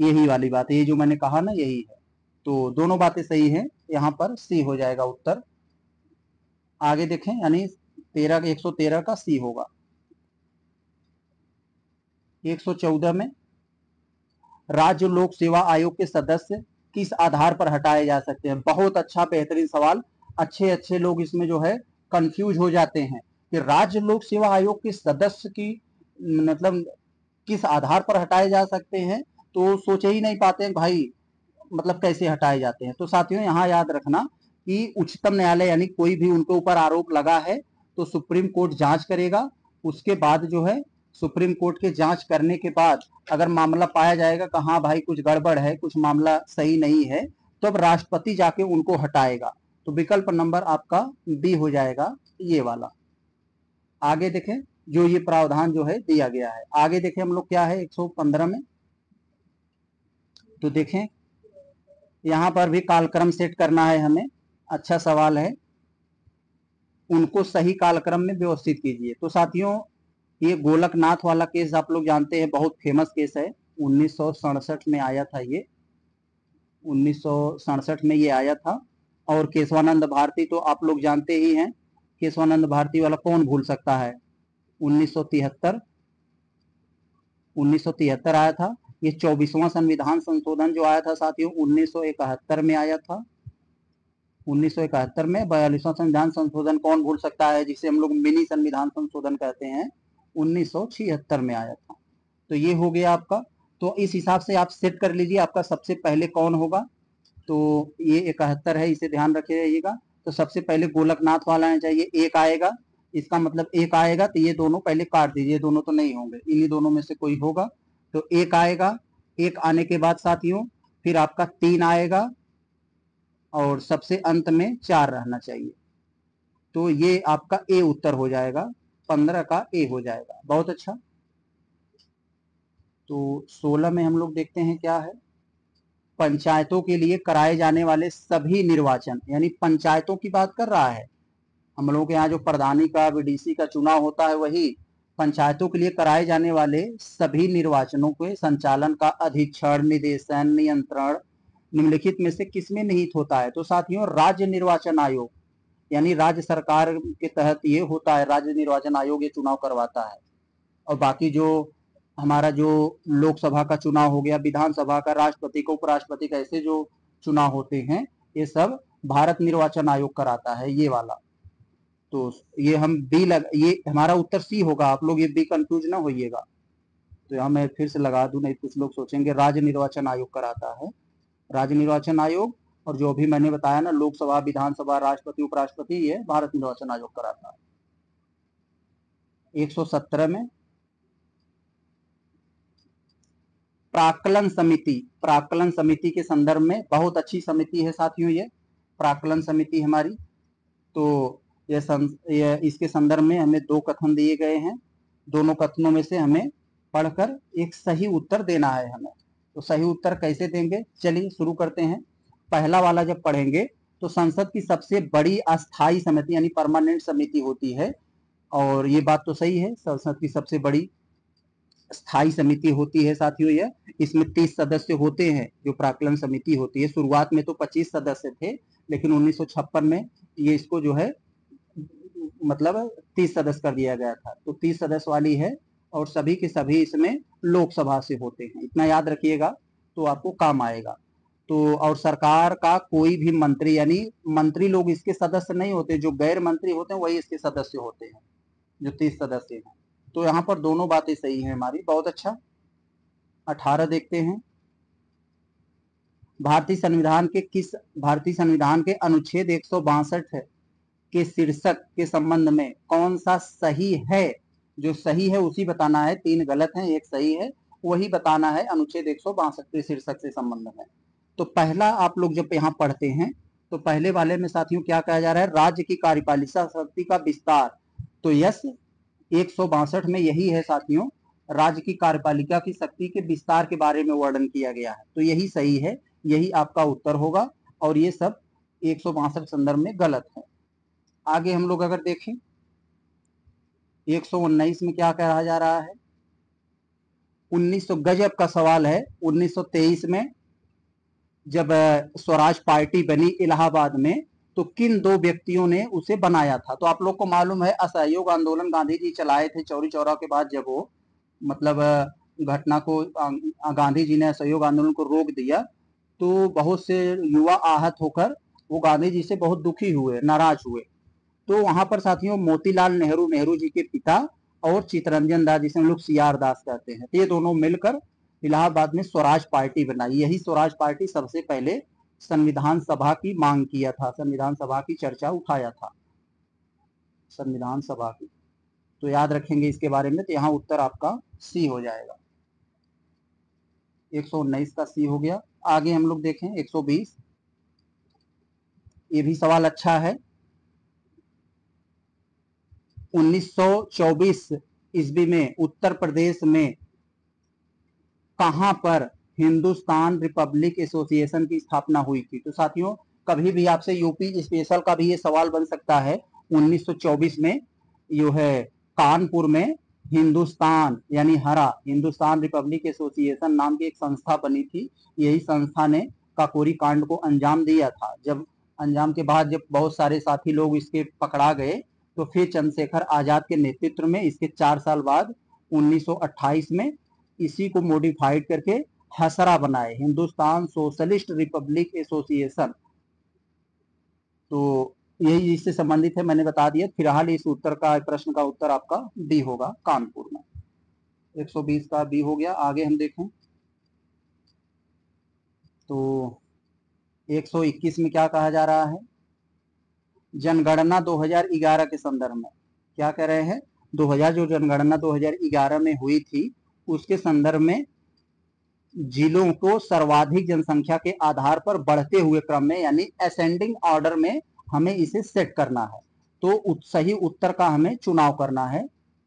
यही वाली बात है, ये जो मैंने कहा ना यही है। तो दोनों बातें सही हैं, यहाँ पर सी हो जाएगा उत्तर। आगे देखें, यानी 113 का सी होगा। 114 में राज्य लोक सेवा आयोग के सदस्य किस आधार पर हटाए जा सकते हैं? बहुत अच्छा बेहतरीन सवाल, अच्छे लोग इसमें जो है कंफ्यूज हो जाते हैं कि राज्य लोक सेवा आयोग के सदस्य की मतलब किस आधार पर हटाए जा सकते हैं, तो सोच ही नहीं पाते हैं भाई मतलब कैसे हटाए जाते हैं। तो साथियों यहाँ याद रखना कि उच्चतम न्यायालय यानी कोई भी उनके ऊपर आरोप लगा है तो सुप्रीम कोर्ट जांच करेगा, उसके बाद जो है सुप्रीम कोर्ट के जांच करने के बाद अगर मामला पाया जाएगा कि हाँ भाई कुछ गड़बड़ है, कुछ मामला सही नहीं है, तो अब राष्ट्रपति जाके उनको हटाएगा। तो विकल्प नंबर आपका बी हो जाएगा ये वाला। आगे देखें जो ये प्रावधान जो है दिया गया है। आगे देखें हम लोग क्या है 115 में, तो देखें यहाँ पर भी कालक्रम सेट करना है हमें। अच्छा सवाल है, उनको सही कालक्रम में व्यवस्थित कीजिए। तो साथियों ये गोलकनाथ वाला केस आप लोग जानते हैं, बहुत फेमस केस है, 1967 में आया था ये, 1967 में ये आया था। और केशवानंद भारती तो आप लोग जानते ही हैं, केशवानंद भारती वाला कौन भूल सकता है। 1973 आया था ये। 24वां संविधान संशोधन जो आया था साथियों 1971 में आया था, 1971 में। 42वां संविधान संशोधन कौन भूल सकता है, जिसे हम लोग मिनी संविधान संशोधन कहते हैं, 1976 में आया था। तो ये हो गया आपका। तो इस हिसाब से आप सेट कर लीजिए आपका सबसे पहले कौन होगा। तो ये 71 है, इसे ध्यान रखिएगा। तो सबसे पहले गोलकनाथ वाला आना चाहिए, एक आएगा, इसका मतलब एक आएगा तो ये दोनों पहले काट दीजिए, दोनों तो नहीं होंगे, इन्हीं दोनों में से कोई होगा। तो एक आएगा, एक आने के बाद साथियों फिर आपका 3 आएगा और सबसे अंत में 4 रहना चाहिए। तो ये आपका ए उत्तर हो जाएगा, 15 का ए हो जाएगा। बहुत अच्छा। तो 16 में हम लोग देखते हैं क्या है, पंचायतों के लिए कराए जाने वाले सभी निर्वाचन, यानी पंचायतों की बात कर रहा है। हम लोगों के यहाँ जो प्रधानी का बीडीसी का चुनाव होता है, वही पंचायतों के लिए कराए जाने वाले सभी निर्वाचनों के संचालन का अधीक्षण, निदेशन, नियंत्रण निम्नलिखित में से किसमें निहित होता है। तो साथियों राज्य निर्वाचन आयोग, यानी राज्य सरकार के तहत ये होता है, राज्य निर्वाचन आयोग ये चुनाव करवाता है। और बाकी जो हमारा जो लोकसभा का चुनाव हो गया, विधानसभा का, राष्ट्रपति का, उपराष्ट्रपति का, ऐसे जो चुनाव होते हैं ये सब भारत निर्वाचन आयोग कराता है, ये वाला। तो ये हम बी लग, ये हमारा उत्तर सी होगा, आप लोग ये बी कंफ्यूज ना होइएगा। तो यहाँ मैं फिर से लगा दूं, नहीं कुछ लोग सोचेंगे राज्य निर्वाचन आयोग कराता है, राज्य निर्वाचन आयोग। और जो भी मैंने बताया ना, लोकसभा, विधानसभा, राष्ट्रपति, उपराष्ट्रपति, ये भारत निर्वाचन आयोग कराता है। 117 में प्राक्कलन समिति, प्राक्कलन समिति के संदर्भ में बहुत अच्छी समिति है साथियों ये प्राक्कलन समिति हमारी। तो ये इसके संदर्भ में हमें 2 कथन दिए गए हैं, दोनों कथनों में से हमें पढ़कर एक सही उत्तर देना है हमें। तो सही उत्तर कैसे देंगे, चलिए शुरू करते हैं। पहला वाला जब पढ़ेंगे तो संसद की सबसे बड़ी अस्थायी समिति यानी परमानेंट समिति होती है, और ये बात तो सही है, संसद की सबसे बड़ी स्थायी समिति होती है साथियों यह। इसमें 30 सदस्य होते हैं जो प्राक्कलन समिति होती है। शुरुआत में तो 25 सदस्य थे, लेकिन 1956 में ये इसको जो है मतलब 30 सदस्य कर दिया गया था। तो 30 सदस्य वाली है, और सभी के सभी इसमें लोकसभा से होते हैं, इतना याद रखिएगा तो आपको काम आएगा। तो और सरकार का कोई भी मंत्री, यानी मंत्री लोग इसके सदस्य नहीं होते, जो गैर मंत्री होते हैं वही इसके सदस्य होते हैं, जो 30 सदस्य हैं। तो यहाँ पर दोनों बातें सही हैं हमारी। बहुत अच्छा। 18 देखते हैं, भारतीय संविधान के अनुच्छेद 162 के शीर्षक के संबंध में कौन सा सही है। जो सही है उसी बताना है, 3 गलत हैं 1 सही है, वही बताना है अनुच्छेद 162 के शीर्षक से संबंध में। तो पहला आप लोग जब यहाँ पढ़ते हैं तो पहले वाले में साथियों क्या कहा जा रहा है, राज्य की कार्यपालिका शक्ति का विस्तार। तो यस 162 में यही है साथियों, राज्य की कार्यपालिका की शक्ति के विस्तार के बारे में वर्णन किया गया है। तो यही सही है, यही आपका उत्तर होगा, और ये सब 162 संदर्भ में गलत है। आगे हम लोग अगर देखें 119 में क्या कहा जा रहा है, 1900 गजब का सवाल है। 1923 में जब स्वराज पार्टी बनी इलाहाबाद में, तो किन 2 व्यक्तियों ने उसे बनाया था। तो आप लोग को मालूम है असहयोग आंदोलन गांधी जी चलाए थे चौरी चौरा के बाद, जब वो मतलब घटना को गांधी जी ने असहयोग आंदोलन को रोक दिया, तो बहुत से युवा आहत होकर वो गांधी जी से बहुत दुखी हुए, नाराज हुए। तो वहां पर साथियों मोतीलाल नेहरू, नेहरू जी के पिता, और चितरंजन दास, जिसे हम लोग सीआर दास कहते हैं, ये दोनों मिलकर इलाहाबाद में स्वराज पार्टी बनाई। यही स्वराज पार्टी सबसे पहले संविधान सभा की मांग किया था, संविधान सभा की चर्चा उठाया था, संविधान सभा की। तो याद रखेंगे इसके बारे में। तो यहाँ उत्तर आपका सी हो जाएगा, 119 का सी हो गया। आगे हम लोग देखें 120, ये भी सवाल अच्छा है। 1924 ईस्वी में उत्तर प्रदेश में कहां पर हिंदुस्तान रिपब्लिक एसोसिएशन की स्थापना हुई थी। तो साथियों कभी भी आपसे यूपी स्पेशल का भी ये सवाल बन सकता है। 1924 में जो है कानपुर में हिंदुस्तान यानी हरा हिंदुस्तान रिपब्लिक एसोसिएशन नाम की एक संस्था बनी थी। यही संस्था ने काकोरी कांड को अंजाम दिया था। जब अंजाम के बाद जब बहुत सारे साथी लोग इसके पकड़ा गए तो फिर चंद्रशेखर आजाद के नेतृत्व में इसके 4 साल बाद 1928 में इसी को मॉडिफाइड करके हसरा बनाए, हिंदुस्तान सोशलिस्ट रिपब्लिक एसोसिएशन। तो यही इससे संबंधित है, मैंने बता दिया। फिलहाल इस उत्तर का प्रश्न का उत्तर आपका बी होगा, कानपुर में। 120 का बी हो गया। आगे हम देखें तो 121 में क्या कहा जा रहा है। जनगणना 2011 के संदर्भ में क्या कह रहे हैं। 2011 में हुई थी उसके संदर्भ में जिलों को सर्वाधिक जनसंख्या के आधार पर बढ़ते हुए क्रम में यानी असेंडिंग ऑर्डर में हमें इसे सेट करना है। तो सही उत्तर का हमें चुनाव करना है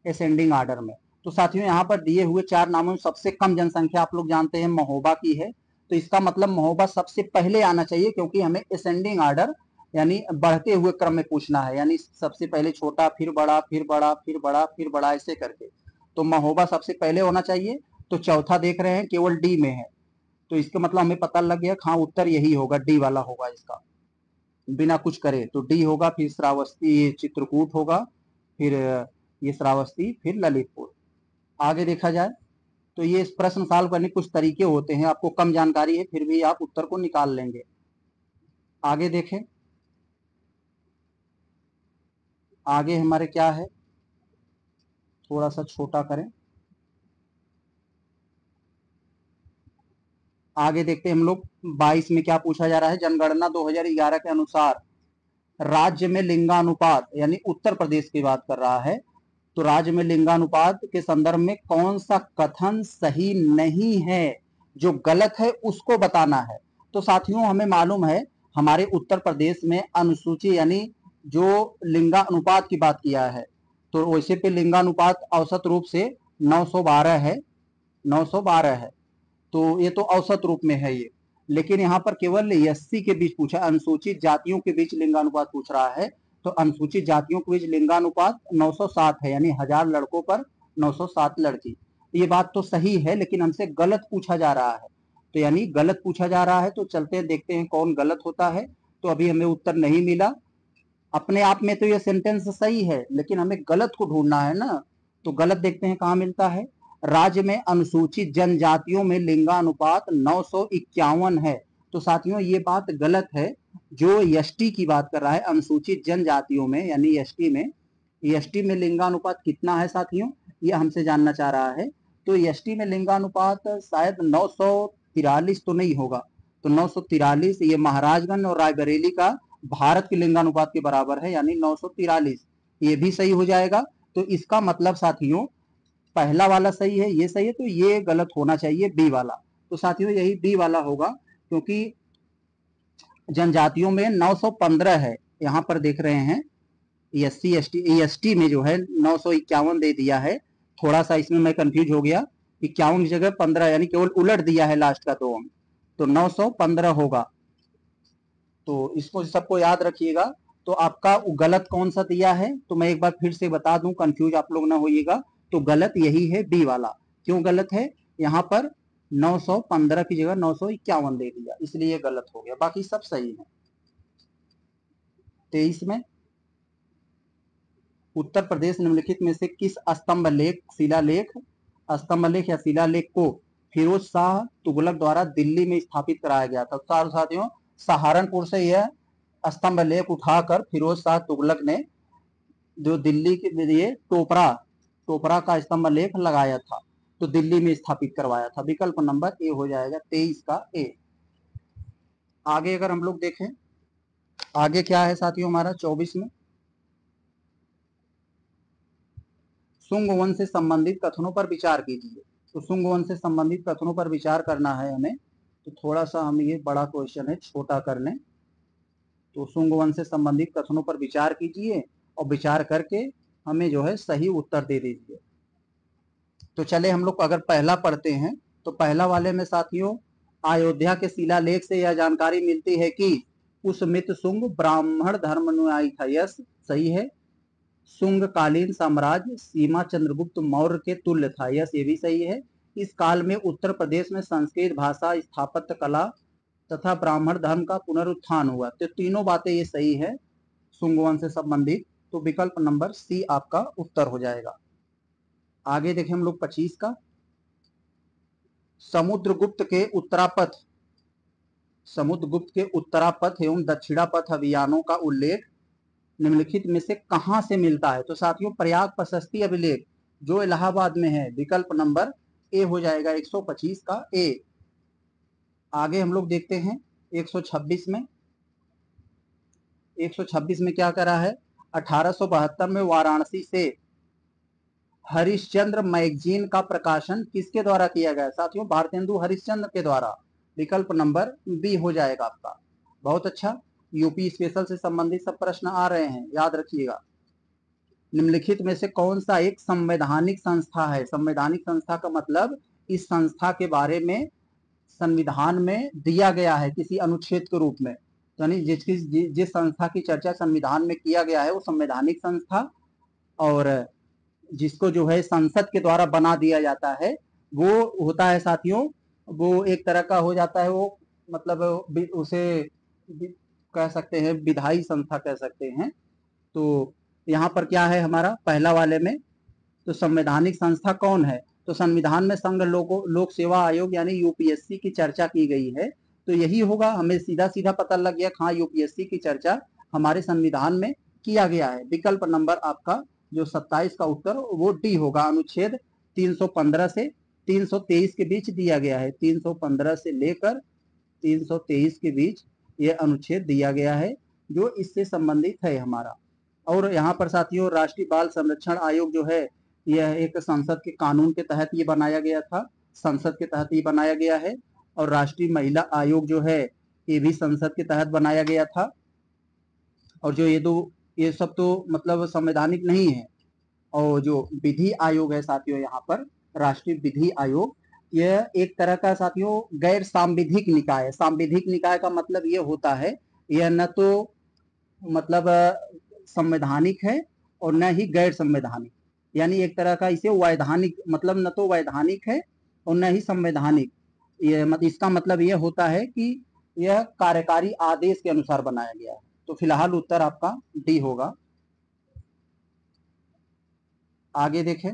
असेंडिंग ऑर्डर में। तो साथियों यहाँ पर दिए हुए 4 नामों में सबसे कम जनसंख्या आप लोग जानते हैं महोबा की है। तो इसका मतलब महोबा सबसे पहले आना चाहिए क्योंकि हमें असेंडिंग ऑर्डर यानी बढ़ते हुए क्रम में पूछना है, यानी सबसे पहले छोटा फिर बड़ा फिर बड़ा फिर बड़ा फिर बड़ा ऐसे करके। तो महोबा सबसे पहले होना चाहिए। तो चौथा देख रहे हैं केवल डी में है। तो इसका मतलब हमें पता लग गया, हाँ उत्तर यही होगा, डी वाला होगा इसका, बिना कुछ करे तो डी होगा। फिर श्रावस्ती चित्रकूट होगा, फिर ये श्रावस्ती, फिर ललितपुर। आगे देखा जाए तो ये इस प्रश्न सॉल्व करने कुछ तरीके होते हैं, आपको कम जानकारी है फिर भी आप उत्तर को निकाल लेंगे। आगे देखें, आगे हमारे क्या है, थोड़ा सा छोटा करें। आगे देखते हैं हम लोग 22 में क्या पूछा जा रहा है। जनगणना 2011 के अनुसार राज्य में लिंगानुपात यानी उत्तर प्रदेश की बात कर रहा है, तो राज्य में लिंगानुपात के संदर्भ में कौन सा कथन सही नहीं है, जो गलत है उसको बताना है। तो साथियों हमें मालूम है हमारे उत्तर प्रदेश में अनुसूची यानी जो लिंगानुपात की बात किया है तो वैसे पे लिंगानुपात औसत रूप से 912 है, 912 है। तो ये तो औसत रूप में है ये, लेकिन यहाँ पर केवल एससी के बीच पूछा, अनुसूचित जातियों के बीच लिंगानुपात पूछ रहा है। तो अनुसूचित जातियों के बीच लिंगानुपात 907 है यानी 1000 लड़कों पर 907 लड़की। ये बात तो सही है लेकिन हमसे गलत पूछा जा रहा है, तो यानी गलत पूछा जा रहा है। तो चलते हैं देखते हैं कौन गलत होता है। तो अभी हमें उत्तर नहीं मिला। अपने आप में तो ये सेंटेंस सही है लेकिन हमें गलत को ढूंढना है ना। तो गलत देखते हैं कहाँ मिलता है। राज्य में अनुसूचित जनजातियों में लिंगानुपात 951 है। तो साथियों ये बात गलत है। जो एसटी की बात कर रहा है अनुसूचित जनजातियों में यानी एसटी में लिंगानुपात कितना है साथियों, ये हमसे जानना चाह रहा है। तो एसटी में लिंगानुपात शायद 943 तो नहीं होगा, तो 943 ये महाराजगंज और रायबरेली का भारत के लिंगानुपात के बराबर है यानी 943, ये भी सही हो जाएगा। तो इसका मतलब साथियों पहला वाला सही है, ये सही है, तो ये गलत होना चाहिए बी वाला। तो साथियों यही बी वाला होगा क्योंकि जनजातियों में 915 है, यहाँ पर देख रहे हैं एससी एसटी में जो है 951 दे दिया है। थोड़ा सा इसमें मैं कंफ्यूज हो गया, 51 की जगह 15 यानी केवल उलट दिया है लास्ट का, तो 915 होगा। तो इसको सबको याद रखिएगा। तो आपका गलत कौन सा दिया है तो मैं एक बार फिर से बता दूं, कंफ्यूज आप लोग ना होइएगा। तो गलत यही है बी वाला। क्यों गलत है, यहाँ पर 915 की जगह 951 दे दिया इसलिए गलत हो गया, बाकी सब सही है। 23 में उत्तर प्रदेश निम्नलिखित में से किस स्तंभ लेख या शिलालेख को फिरोज शाह तुगलक द्वारा दिल्ली में स्थापित कराया गया था। तो साथियों सहारनपुर से यह स्तंभ लेख उठाकर फिरोज शाह तुगलक ने जो दिल्ली के लिए टोपरा का स्तंभ लेख लगाया था, तो दिल्ली में स्थापित करवाया था। विकल्प नंबर ए हो जाएगा, 23 का ए। आगे अगर हम लोग देखें, आगे क्या है साथियों हमारा 24 में। शुंग वंश से संबंधित कथनों पर विचार कीजिए। तो शुंग वंश से संबंधित कथनों पर विचार करना है हमें। तो थोड़ा सा हम ये बड़ा क्वेश्चन है छोटा करने। तो शुंग वंश से संबंधित कथनों पर विचार कीजिए और विचार करके हमें जो है सही उत्तर दे दीजिए। तो चले हम लोग अगर पहला पढ़ते हैं तो पहला वाले में साथियों अयोध्या के शिलालेख से यह जानकारी मिलती है कि पुष्यमित्र शुंग ब्राह्मण धर्मानुयायी था। यस सही है। शुंगकालीन साम्राज्य सीमा चंद्रगुप्त मौर्य के तुल्य था। यस ये भी सही है। इस काल में उत्तर प्रदेश में संस्कृत भाषा, स्थापत्य कला तथा ब्राह्मण धर्म का पुनरुत्थान हुआ। तो तीनों बातें ये सही है शुंग वंश से संबंधित। तो विकल्प नंबर सी आपका उत्तर हो जाएगा। आगे देखें हम लोग 25 का। समुद्रगुप्त के उत्तरापथ एवं दक्षिणापथ अभियानों का उल्लेख निम्नलिखित में से कहां से मिलता है? तो साथियों प्रयाग प्रशस्ति अभिलेख जो इलाहाबाद में है। विकल्प नंबर ए हो जाएगा 125 का ए। आगे हम लोग देखते हैं 126 में। 126 में क्या करा है? 1872 में वाराणसी से हरिश्चंद्र मैगजीन का प्रकाशन किसके द्वारा किया गया? साथियों भारतेंदु हरिश्चंद्र के द्वारा। विकल्प नंबर बी हो जाएगा आपका। बहुत अच्छा, यूपी स्पेशल से संबंधित सब प्रश्न आ रहे हैं, याद रखिएगा। निम्नलिखित में से कौन सा एक संवैधानिक संस्था है? संवैधानिक संस्था का मतलब इस संस्था के बारे में संविधान में दिया गया है किसी अनुच्छेद के रूप में, यानी जिस संस्था की चर्चा संविधान में किया गया है वो संवैधानिक संस्था, और जिसको जो है संसद के द्वारा बना दिया जाता है वो होता है साथियों, वो एक तरह का हो जाता है, वो मतलब उसे कह सकते हैं विधायी संस्था कह सकते हैं। तो यहाँ पर क्या है हमारा पहला वाले में? तो संवैधानिक संस्था कौन है? तो संविधान में संघ लोक सेवा आयोग यानी यूपीएससी की चर्चा की गई है। तो यही होगा, हमें सीधा सीधा पता लग गया हाँ यूपीएससी की चर्चा हमारे संविधान में किया गया है। विकल्प नंबर आपका जो 27 का उत्तर वो डी होगा। अनुच्छेद 315 से 323 के बीच दिया गया है। 315 से लेकर 323 के बीच ये अनुच्छेद दिया गया है जो इससे संबंधित है हमारा। और यहाँ पर साथियों राष्ट्रीय बाल संरक्षण आयोग जो है यह एक संसद के कानून के तहत ये बनाया गया था, संसद के तहत ये बनाया गया है। और राष्ट्रीय महिला आयोग जो है ये भी संसद के तहत बनाया गया था। और जो ये सब तो मतलब संवैधानिक नहीं है। और जो विधि आयोग है साथियों, यहाँ पर राष्ट्रीय विधि आयोग, यह एक तरह का साथियों गैर सांविधिक निकाय है। सांविधिक निकाय का मतलब ये होता है यह न तो मतलब संवैधानिक है और न ही गैर संवैधानिक, यानी एक तरह का इसे वैधानिक मतलब न तो वैधानिक है और न ही संवैधानिक। यह इसका मतलब यह होता है कि यह कार्यकारी आदेश के अनुसार बनाया गया है। तो फिलहाल उत्तर आपका डी होगा। आगे देखें,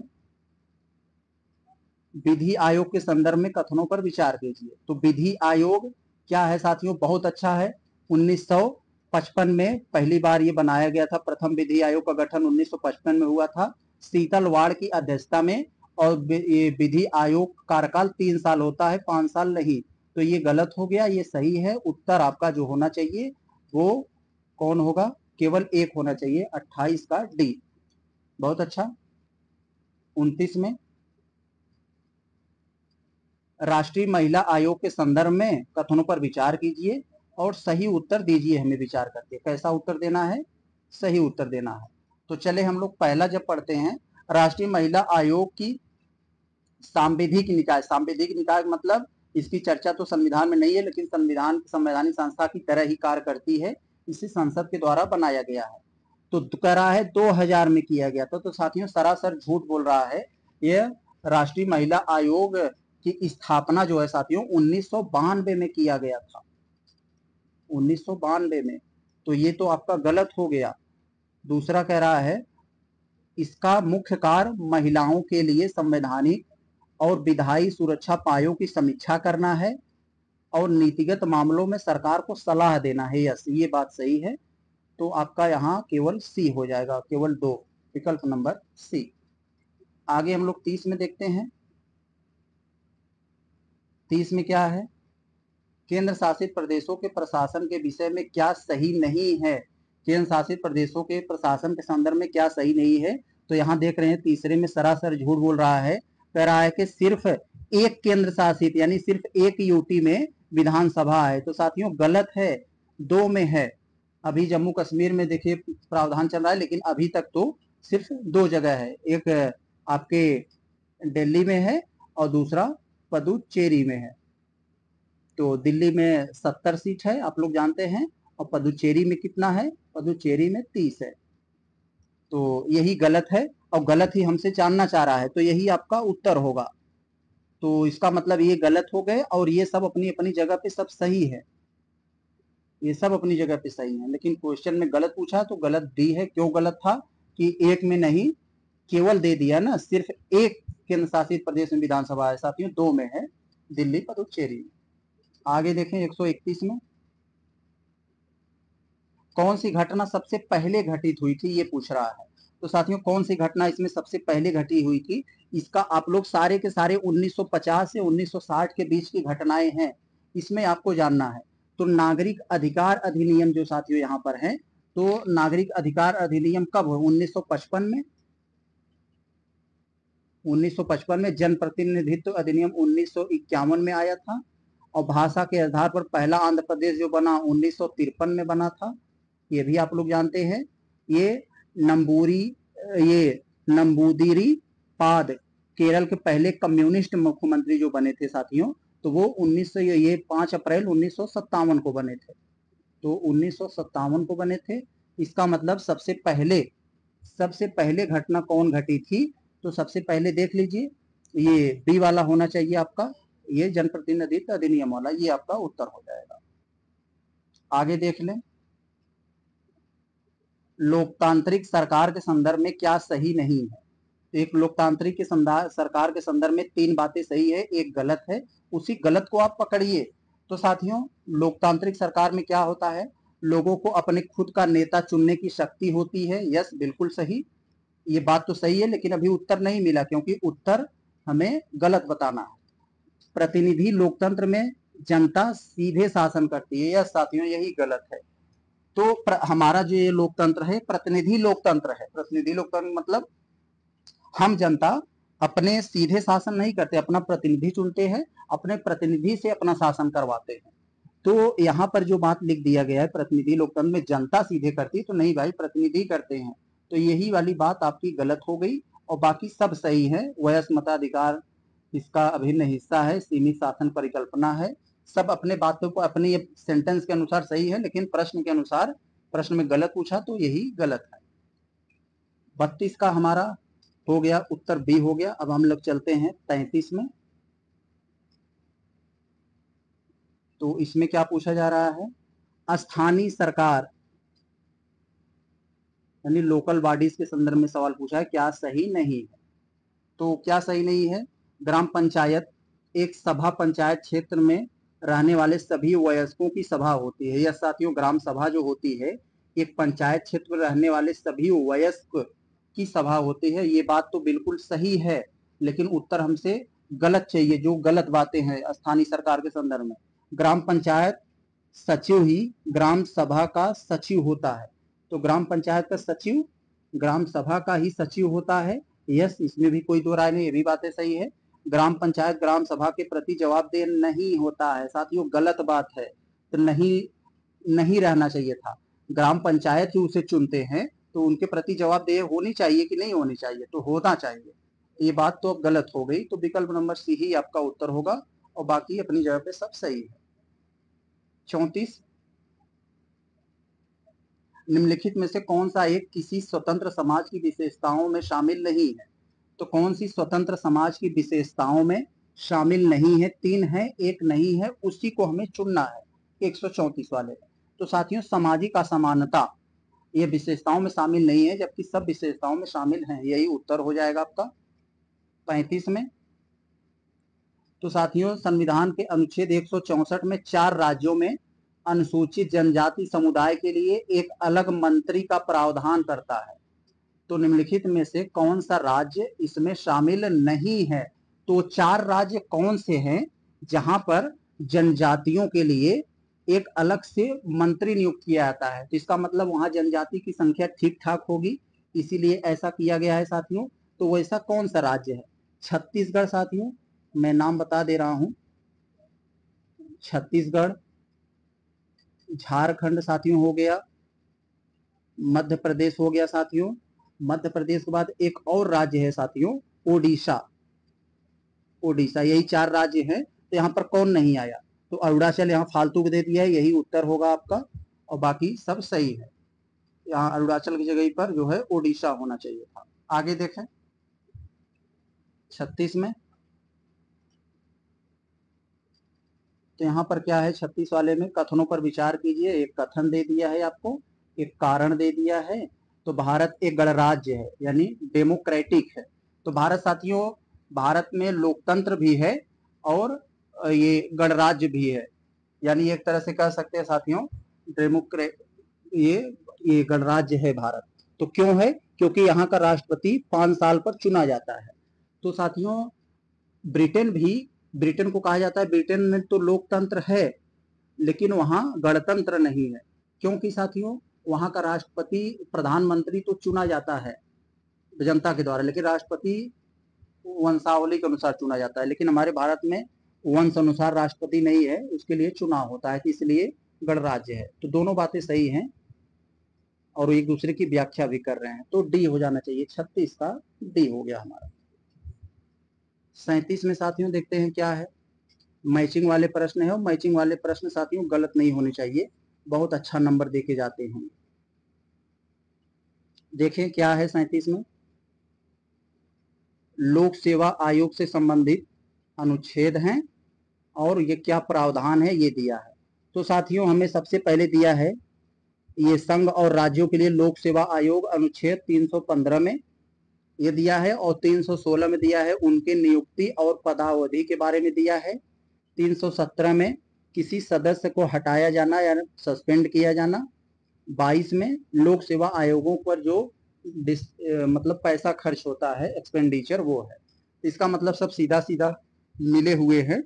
विधि आयोग के संदर्भ में कथनों पर विचार कीजिए। तो विधि आयोग क्या है साथियों? बहुत अच्छा है। 1955 में पहली बार ये बनाया गया था। प्रथम विधि आयोग का गठन 1955 में हुआ था शीतल वाड़ की अध्यक्षता में। और विधि आयोग का कार्यकाल 3 साल होता है, 5 साल नहीं। तो ये गलत हो गया, ये सही है। उत्तर आपका जो होना चाहिए वो कौन होगा? केवल एक होना चाहिए, 28 का डी। बहुत अच्छा। 29 में राष्ट्रीय महिला आयोग के संदर्भ में कथनों पर विचार कीजिए और सही उत्तर दीजिए। हमें विचार करके कैसा उत्तर देना है, सही उत्तर देना है। तो चले हम लोग पहला जब पढ़ते हैं राष्ट्रीय महिला आयोग की सांविधिक निकाय। सांविधिक निकाय मतलब इसकी चर्चा तो संविधान में नहीं है, लेकिन संविधान संवैधानिक संस्था की तरह ही कार्य करती है। इसे संसद के द्वारा बनाया गया है। तो कह रहा है 2000 में किया गया था। तो साथियों सरासर झूठ बोल रहा है। यह राष्ट्रीय महिला आयोग की स्थापना जो है साथियों 1992 में किया गया था, 1992 में। तो ये तो आपका गलत हो गया। दूसरा कह रहा है इसका मुख्य कार्य महिलाओं के लिए संवैधानिक और विधायी सुरक्षा उपायों की समीक्षा करना है और नीतिगत मामलों में सरकार को सलाह देना है। यस ये बात सही है। तो आपका यहाँ केवल सी हो जाएगा, केवल 2, विकल्प नंबर सी। आगे हम लोग 30 में देखते हैं। 30 में क्या है? केंद्र शासित प्रदेशों के प्रशासन के विषय में क्या सही नहीं है? केंद्र शासित प्रदेशों के प्रशासन के संदर्भ में क्या सही नहीं है? तो यहाँ देख रहे हैं तीसरे में सरासर झूठ बोल रहा है। कह रहा है कि सिर्फ एक केंद्र शासित यानी सिर्फ एक यूटी में विधानसभा है। तो साथियों गलत है, 2 में है। अभी जम्मू कश्मीर में देखिए प्रावधान चल रहा है, लेकिन अभी तक तो सिर्फ दो जगह है, एक आपके दिल्ली में है और दूसरा पुदुचेरी में है। तो दिल्ली में 70 सीट है, आप लोग जानते हैं, और पुदुचेरी में कितना है? पुदुचेरी में 30 है। तो यही गलत है और गलत ही हमसे जानना चाह रहा है, तो यही आपका उत्तर होगा। तो इसका मतलब ये गलत हो गए और ये सब अपनी अपनी जगह पे सब सही है, ये सब अपनी जगह पे सही है, लेकिन क्वेश्चन में गलत पूछा तो गलत डी है। क्यों गलत था कि एक में नहीं, केवल दे दिया ना, सिर्फ एक केंद्र शासित प्रदेश में विधानसभा है साथियों, दो में है, दिल्ली पुदुचेरी। आगे देखें 131 में कौन सी घटना सबसे पहले घटित हुई थी, ये पूछ रहा है। तो साथियों कौन सी घटना इसमें सबसे पहले घटी हुई थी, इसका आप लोग सारे के सारे 1950 से 1960 के बीच की घटनाएं हैं, इसमें आपको जानना है। तो नागरिक अधिकार अधिनियम जो साथियों यहाँ पर है, तो नागरिक अधिकार अधिनियम कब हुआ? 1955 में। 1955 में जनप्रतिनिधित्व अधिनियम 1951 में आया था, और भाषा के आधार पर पहला आंध्र प्रदेश जो बना 1953 में बना था, ये भी आप लोग जानते हैं। ये नंबूदिरी पाद केरल के पहले कम्युनिस्ट मुख्यमंत्री जो बने थे साथियों, तो वो 5 अप्रैल 1957 को बने थे, तो 1957 को बने थे। इसका मतलब सबसे पहले घटना कौन घटी थी? तो सबसे पहले देख लीजिए, ये बी वाला होना चाहिए आपका, ये जनप्रतिनिधित्व अधिनियम वाला, ये आपका उत्तर हो जाएगा। आगे देख लें, लोकतांत्रिक सरकार के संदर्भ में क्या सही नहीं है? एक लोकतांत्रिक के सरकार के संदर्भ में 3 बातें सही है, एक गलत है, उसी गलत को आप पकड़िए। तो साथियों लोकतांत्रिक सरकार में क्या होता है? लोगों को अपने खुद का नेता चुनने की शक्ति होती है। यस, बिल्कुल सही, ये बात तो सही है, लेकिन अभी उत्तर नहीं मिला क्योंकि उत्तर हमें गलत बताना है। प्रतिनिधि लोकतंत्र में जनता सीधे शासन करती है। यस साथियों, यही गलत है। तो हमारा जो ये लोकतंत्र है प्रतिनिधि लोकतंत्र है। प्रतिनिधि लोकतंत्र मतलब हम जनता अपने सीधे शासन नहीं करते, अपना प्रतिनिधि चुनते हैं, अपने प्रतिनिधि से अपना शासन करवाते हैं। तो यहाँ पर जो बात लिख दिया गया है प्रतिनिधि लोकतंत्र में जनता सीधे करती, तो नहीं भाई, प्रतिनिधि करते हैं। तो यही वाली बात आपकी गलत हो गई, और बाकी सब सही है। वयस्क मताधिकार इसका अभिन्न हिस्सा है, सीमित शासन परिकल्पना है, सब अपने बातों को अपने सेंटेंस के अनुसार सही है, लेकिन प्रश्न के अनुसार प्रश्न में गलत पूछा तो यही गलत है। 32 का हमारा हो गया उत्तर बी हो गया। अब हम लोग चलते हैं 33 में। तो इसमें क्या पूछा जा रहा है? स्थानीय सरकार यानी लोकल बॉडीज के संदर्भ में सवाल पूछा है, क्या सही नहीं है? तो क्या सही नहीं है? ग्राम पंचायत एक सभा पंचायत क्षेत्र में रहने वाले सभी वयस्कों की सभा होती है। यह साथियों ग्राम सभा जो होती है एक पंचायत क्षेत्र में रहने वाले सभी वयस्क की सभा होती है। ये बात तो बिल्कुल सही है, लेकिन उत्तर हमसे गलत चाहिए, जो गलत बातें हैं स्थानीय सरकार के संदर्भ में। ग्राम पंचायत सचिव ही ग्राम सभा का सचिव होता है, तो ग्राम पंचायत का सचिव ग्राम सभा का ही सचिव होता है। यस, इसमें भी कोई दो राय नहीं, ये भी बातें सही है। ग्राम पंचायत ग्राम सभा के प्रति जवाबदेह नहीं होता है, साथियों गलत बात है, तो नहीं रहना चाहिए था। ग्राम पंचायत ही उसे चुनते हैं, तो उनके प्रति जवाबदेह होनी चाहिए कि नहीं होनी चाहिए? तो होना चाहिए। ये बात तो अब गलत हो गई, तो विकल्प नंबर सी ही आपका उत्तर होगा, और बाकी अपनी जगह पे सब सही है। 34, निम्नलिखित में से कौन सा एक किसी स्वतंत्र समाज की विशेषताओं में शामिल नहीं है? तो कौन सी स्वतंत्र समाज की विशेषताओं में शामिल नहीं है? 3 है, एक नहीं है, उसी को हमें चुनना है 134 वाले। तो साथियों सामाजिक असमानता ये विशेषताओं में शामिल नहीं है, जबकि सब विशेषताओं में शामिल हैं, यही उत्तर हो जाएगा आपका 35 में। तो साथियों संविधान के अनुच्छेद 164 में 4 राज्यों में अनुसूचित जनजाति समुदाय के लिए एक अलग मंत्री का प्रावधान करता है। तो निम्नलिखित में से कौन सा राज्य इसमें शामिल नहीं है? तो 4 राज्य कौन से हैं जहां पर जनजातियों के लिए एक अलग से मंत्री नियुक्त किया जाता है? तो इसका मतलब वहां जनजाति की संख्या ठीक ठाक होगी, इसीलिए ऐसा किया गया है साथियों। तो वैसा कौन सा राज्य है? छत्तीसगढ़ साथियों, मैं नाम बता दे रहा हूँ, छत्तीसगढ़। झारखंड साथियों हो गया, मध्य प्रदेश हो गया साथियों, मध्य प्रदेश के बाद एक और राज्य है साथियों ओडिशा। ओडिशा, यही चार राज्य हैं। तो यहाँ पर कौन नहीं आया, तो अरुणाचल यहाँ फालतू दे दिया है, यही उत्तर होगा आपका, और बाकी सब सही है। यहाँ अरुणाचल की जगह पर जो है ओडिशा होना चाहिए था। आगे देखें 36 में, तो यहाँ पर क्या है 36 वाले में, कथनों पर विचार कीजिए। एक कथन दे दिया है आपको, एक कारण दे दिया है। तो भारत एक गणराज्य है यानी डेमोक्रेटिक है। तो भारत साथियों, भारत में लोकतंत्र भी है और ये गणराज्य भी है, यानी एक तरह से कह सकते हैं साथियों ये गणराज्य है भारत। तो क्यों है, क्योंकि यहाँ का राष्ट्रपति 5 साल पर चुना जाता है। तो साथियों ब्रिटेन भी, ब्रिटेन को कहा जाता है, ब्रिटेन में तो लोकतंत्र है लेकिन वहाँ गणतंत्र नहीं है, क्योंकि साथियों वहाँ का राष्ट्रपति प्रधानमंत्री तो चुना जाता है जनता के द्वारा, लेकिन राष्ट्रपति वंशावली के अनुसार चुना जाता है। लेकिन हमारे भारत में वंश अनुसार राष्ट्रपति नहीं है, उसके लिए चुनाव होता है, इसलिए गणराज्य है। तो दोनों बातें सही हैं और एक दूसरे की व्याख्या भी कर रहे हैं। तो डी हो जाना चाहिए, 36 का डी हो गया हमारा। 37 में साथियों देखते हैं क्या है, मैचिंग वाले प्रश्न है, और मैचिंग वाले प्रश्न साथियों गलत नहीं होने चाहिए, बहुत अच्छा नंबर देके जाते हैं। देखें क्या है 37 में, लोक सेवा आयोग से संबंधित अनुच्छेद हैं और ये क्या प्रावधान है ये दिया है। तो साथियों हमें सबसे पहले दिया है ये संघ और राज्यों के लिए लोक सेवा आयोग, अनुच्छेद 315 में ये दिया है, और 316 में दिया है उनके नियुक्ति और पदावधि के बारे में दिया है। 317 में किसी सदस्य को हटाया जाना या सस्पेंड किया जाना। 22 में लोक सेवा आयोगों पर जो मतलब पैसा खर्च होता है, एक्सपेंडिचर, वो है। इसका मतलब सब सीधा सीधा मिले हुए हैं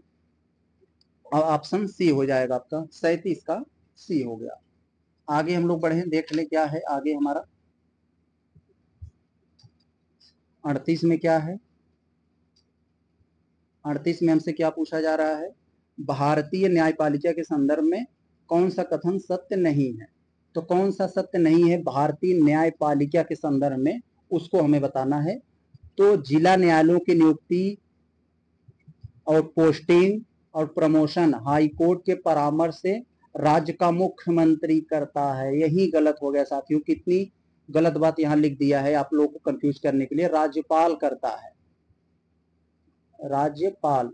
और ऑप्शन सी हो जाएगा आपका, 37 का सी हो गया। आगे हम लोग बढ़े, देख ले क्या है आगे हमारा 38 में क्या है। 38 में हमसे क्या पूछा जा रहा है, भारतीय न्यायपालिका के संदर्भ में कौन सा कथन सत्य नहीं है। तो कौन सा सत्य नहीं है भारतीय न्यायपालिका के संदर्भ में, उसको हमें बताना है। तो जिला न्यायालयों की नियुक्ति और पोस्टिंग और प्रमोशन हाईकोर्ट के परामर्श से राज्य का मुख्यमंत्री करता है, यही गलत हो गया साथियों। कितनी गलत बात यहाँ लिख दिया है आप लोगों को कंफ्यूज करने के लिए, राज्यपाल करता है, राज्यपाल।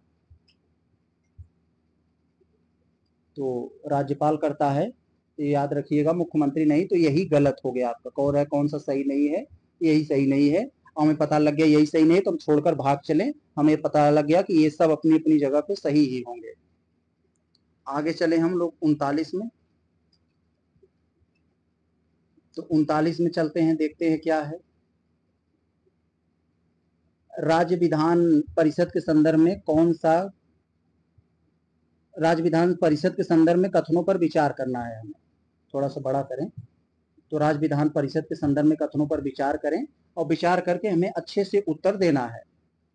तो राज्यपाल करता है याद रखिएगा, मुख्यमंत्री नहीं। तो यही गलत हो गया आपका, कौन है, कौन सा सही नहीं है, यही सही नहीं है। हमें पता लग गया यही सही नहीं है तो हम छोड़कर भाग चले, हमें पता लग गया कि ये सब अपनी अपनी जगह पे सही ही होंगे। आगे चले हम लोग 39 में, तो 39 में चलते हैं, देखते हैं क्या है, राज्य विधान परिषद के संदर्भ में कौन सा, राज्य विधान परिषद के संदर्भ में कथनों पर विचार करना है हमें। थोड़ा सा बड़ा करें, तो राज्य विधान परिषद के संदर्भ में कथनों पर विचार करें और विचार करके हमें अच्छे से उत्तर देना है।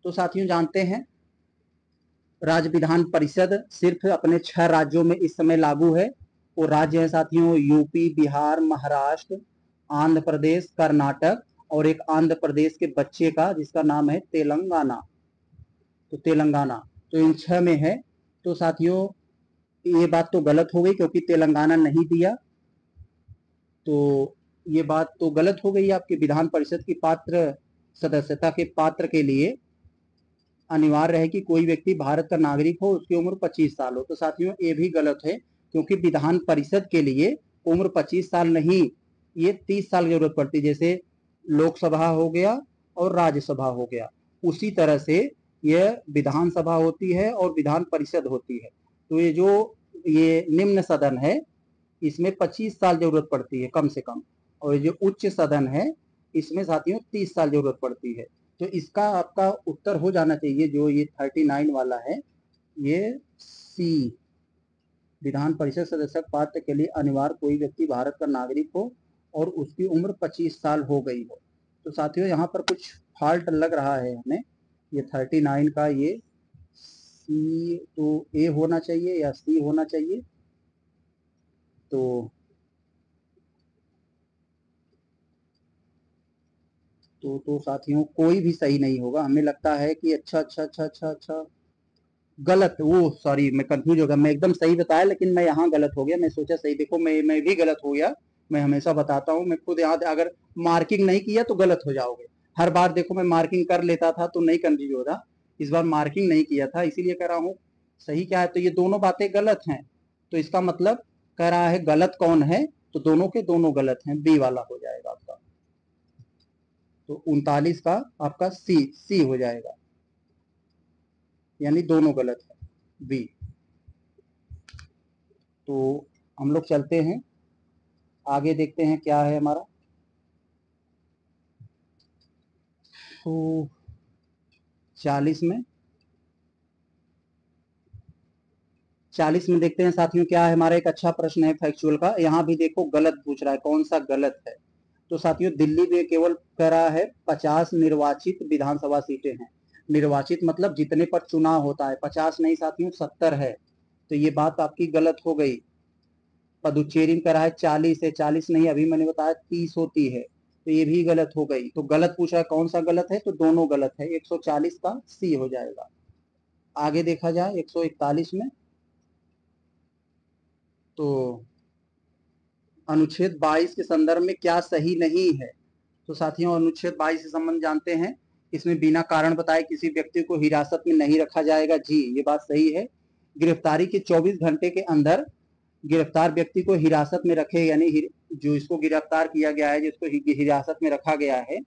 तो साथियों जानते हैं राज्य विधान परिषद सिर्फ अपने 6 राज्यों में इस समय लागू है। वो राज्य है साथियों यूपी, बिहार, महाराष्ट्र, आंध्र प्रदेश, कर्नाटक और एक आंध्र प्रदेश के बच्चे का जिसका नाम है तेलंगाना। तो तेलंगाना तो इन 6 में है। तो साथियों ये बात तो गलत हो गई क्योंकि तेलंगाना नहीं दिया, तो ये बात तो गलत हो गई आपकी। विधान परिषद की पात्र सदस्यता के पात्र के लिए अनिवार्य है कि कोई व्यक्ति भारत का नागरिक हो, उसकी उम्र 25 साल हो। तो साथियों ये भी गलत है क्योंकि विधान परिषद के लिए उम्र 25 साल नहीं, ये 30 साल की जरूरत पड़ती, जैसे लोकसभा हो गया और राज्यसभा हो गया, उसी तरह से यह विधानसभा होती है और विधान परिषद होती है। तो ये जो ये निम्न सदन है इसमें 25 साल जरूरत पड़ती है कम से कम, और ये जो उच्च सदन है इसमें साथियों 30 साल जरूरत पड़ती है। तो इसका आपका उत्तर हो जाना चाहिए जो ये 39 वाला है, ये सी, विधान परिषद सदस्य पात्र के लिए अनिवार्य कोई व्यक्ति भारत का नागरिक हो और उसकी उम्र 25 साल हो गई हो। तो साथियों यहाँ पर कुछ फॉल्ट लग रहा है हमें, ये 39 का ये सी, तो ए होना चाहिए या सी होना चाहिए। तो तो साथियों कोई भी सही नहीं होगा। हमें लगता है कि अच्छा अच्छा अच्छा अच्छा अच्छा गलत, वो सॉरी मैं कंफ्यूज हो गया, मैं एकदम सही बताया लेकिन मैं यहाँ गलत हो गया, मैं सोचा सही, देखो मैं भी गलत हो गया। मैं हमेशा बताता हूँ मैं खुद यहाँ अगर मार्किंग नहीं किया तो गलत हो जाओगे हर बार। देखो मैं मार्किंग कर लेता था तो नहीं कंफ्यूज हो रहा, इस बार मार्किंग नहीं किया था इसीलिए कह रहा हूँ सही क्या है। तो ये दोनों बातें गलत हैं, तो इसका मतलब कह रहा है गलत कौन है, तो दोनों के दोनों गलत हैं, बी वाला हो जाएगा आपका। तो 39 का आपका सी हो जाएगा, यानी दोनों गलत है बी। तो हम लोग चलते हैं आगे, देखते हैं क्या है हमारा। तो 40 में देखते हैं साथियों क्या है हमारा। एक अच्छा प्रश्न है फैक्चुअल का, यहाँ भी देखो गलत पूछ रहा है, कौन सा गलत है। तो साथियों दिल्ली में केवल कह रहा है 50 निर्वाचित विधानसभा सीटें हैं। निर्वाचित मतलब जितने पर चुनाव होता है, 50 नहीं साथियों 70 है, तो ये बात आपकी गलत हो गई। पदुचेरी में कह रहा है 40 है, 40 नहीं अभी मैंने बताया 30 होती है, तो ये भी गलत हो गई। तो गलत पूछा है कौन सा गलत है, तो दोनों गलत है, 140 का सी हो जाएगा। आगे देखा जाए 141 में, तो अनुच्छेद 22 के संदर्भ में क्या सही नहीं है। तो साथियों अनुच्छेद 22 के संबंध जानते हैं, इसमें बिना कारण बताए किसी व्यक्ति को हिरासत में नहीं रखा जाएगा, जी ये बात सही है। गिरफ्तारी के 24 घंटे के अंदर गिरफ्तार व्यक्ति को हिरासत में रखे, यानी जो इसको गिरफ्तार किया गया है, जिसको हिरासत में रखा गया है,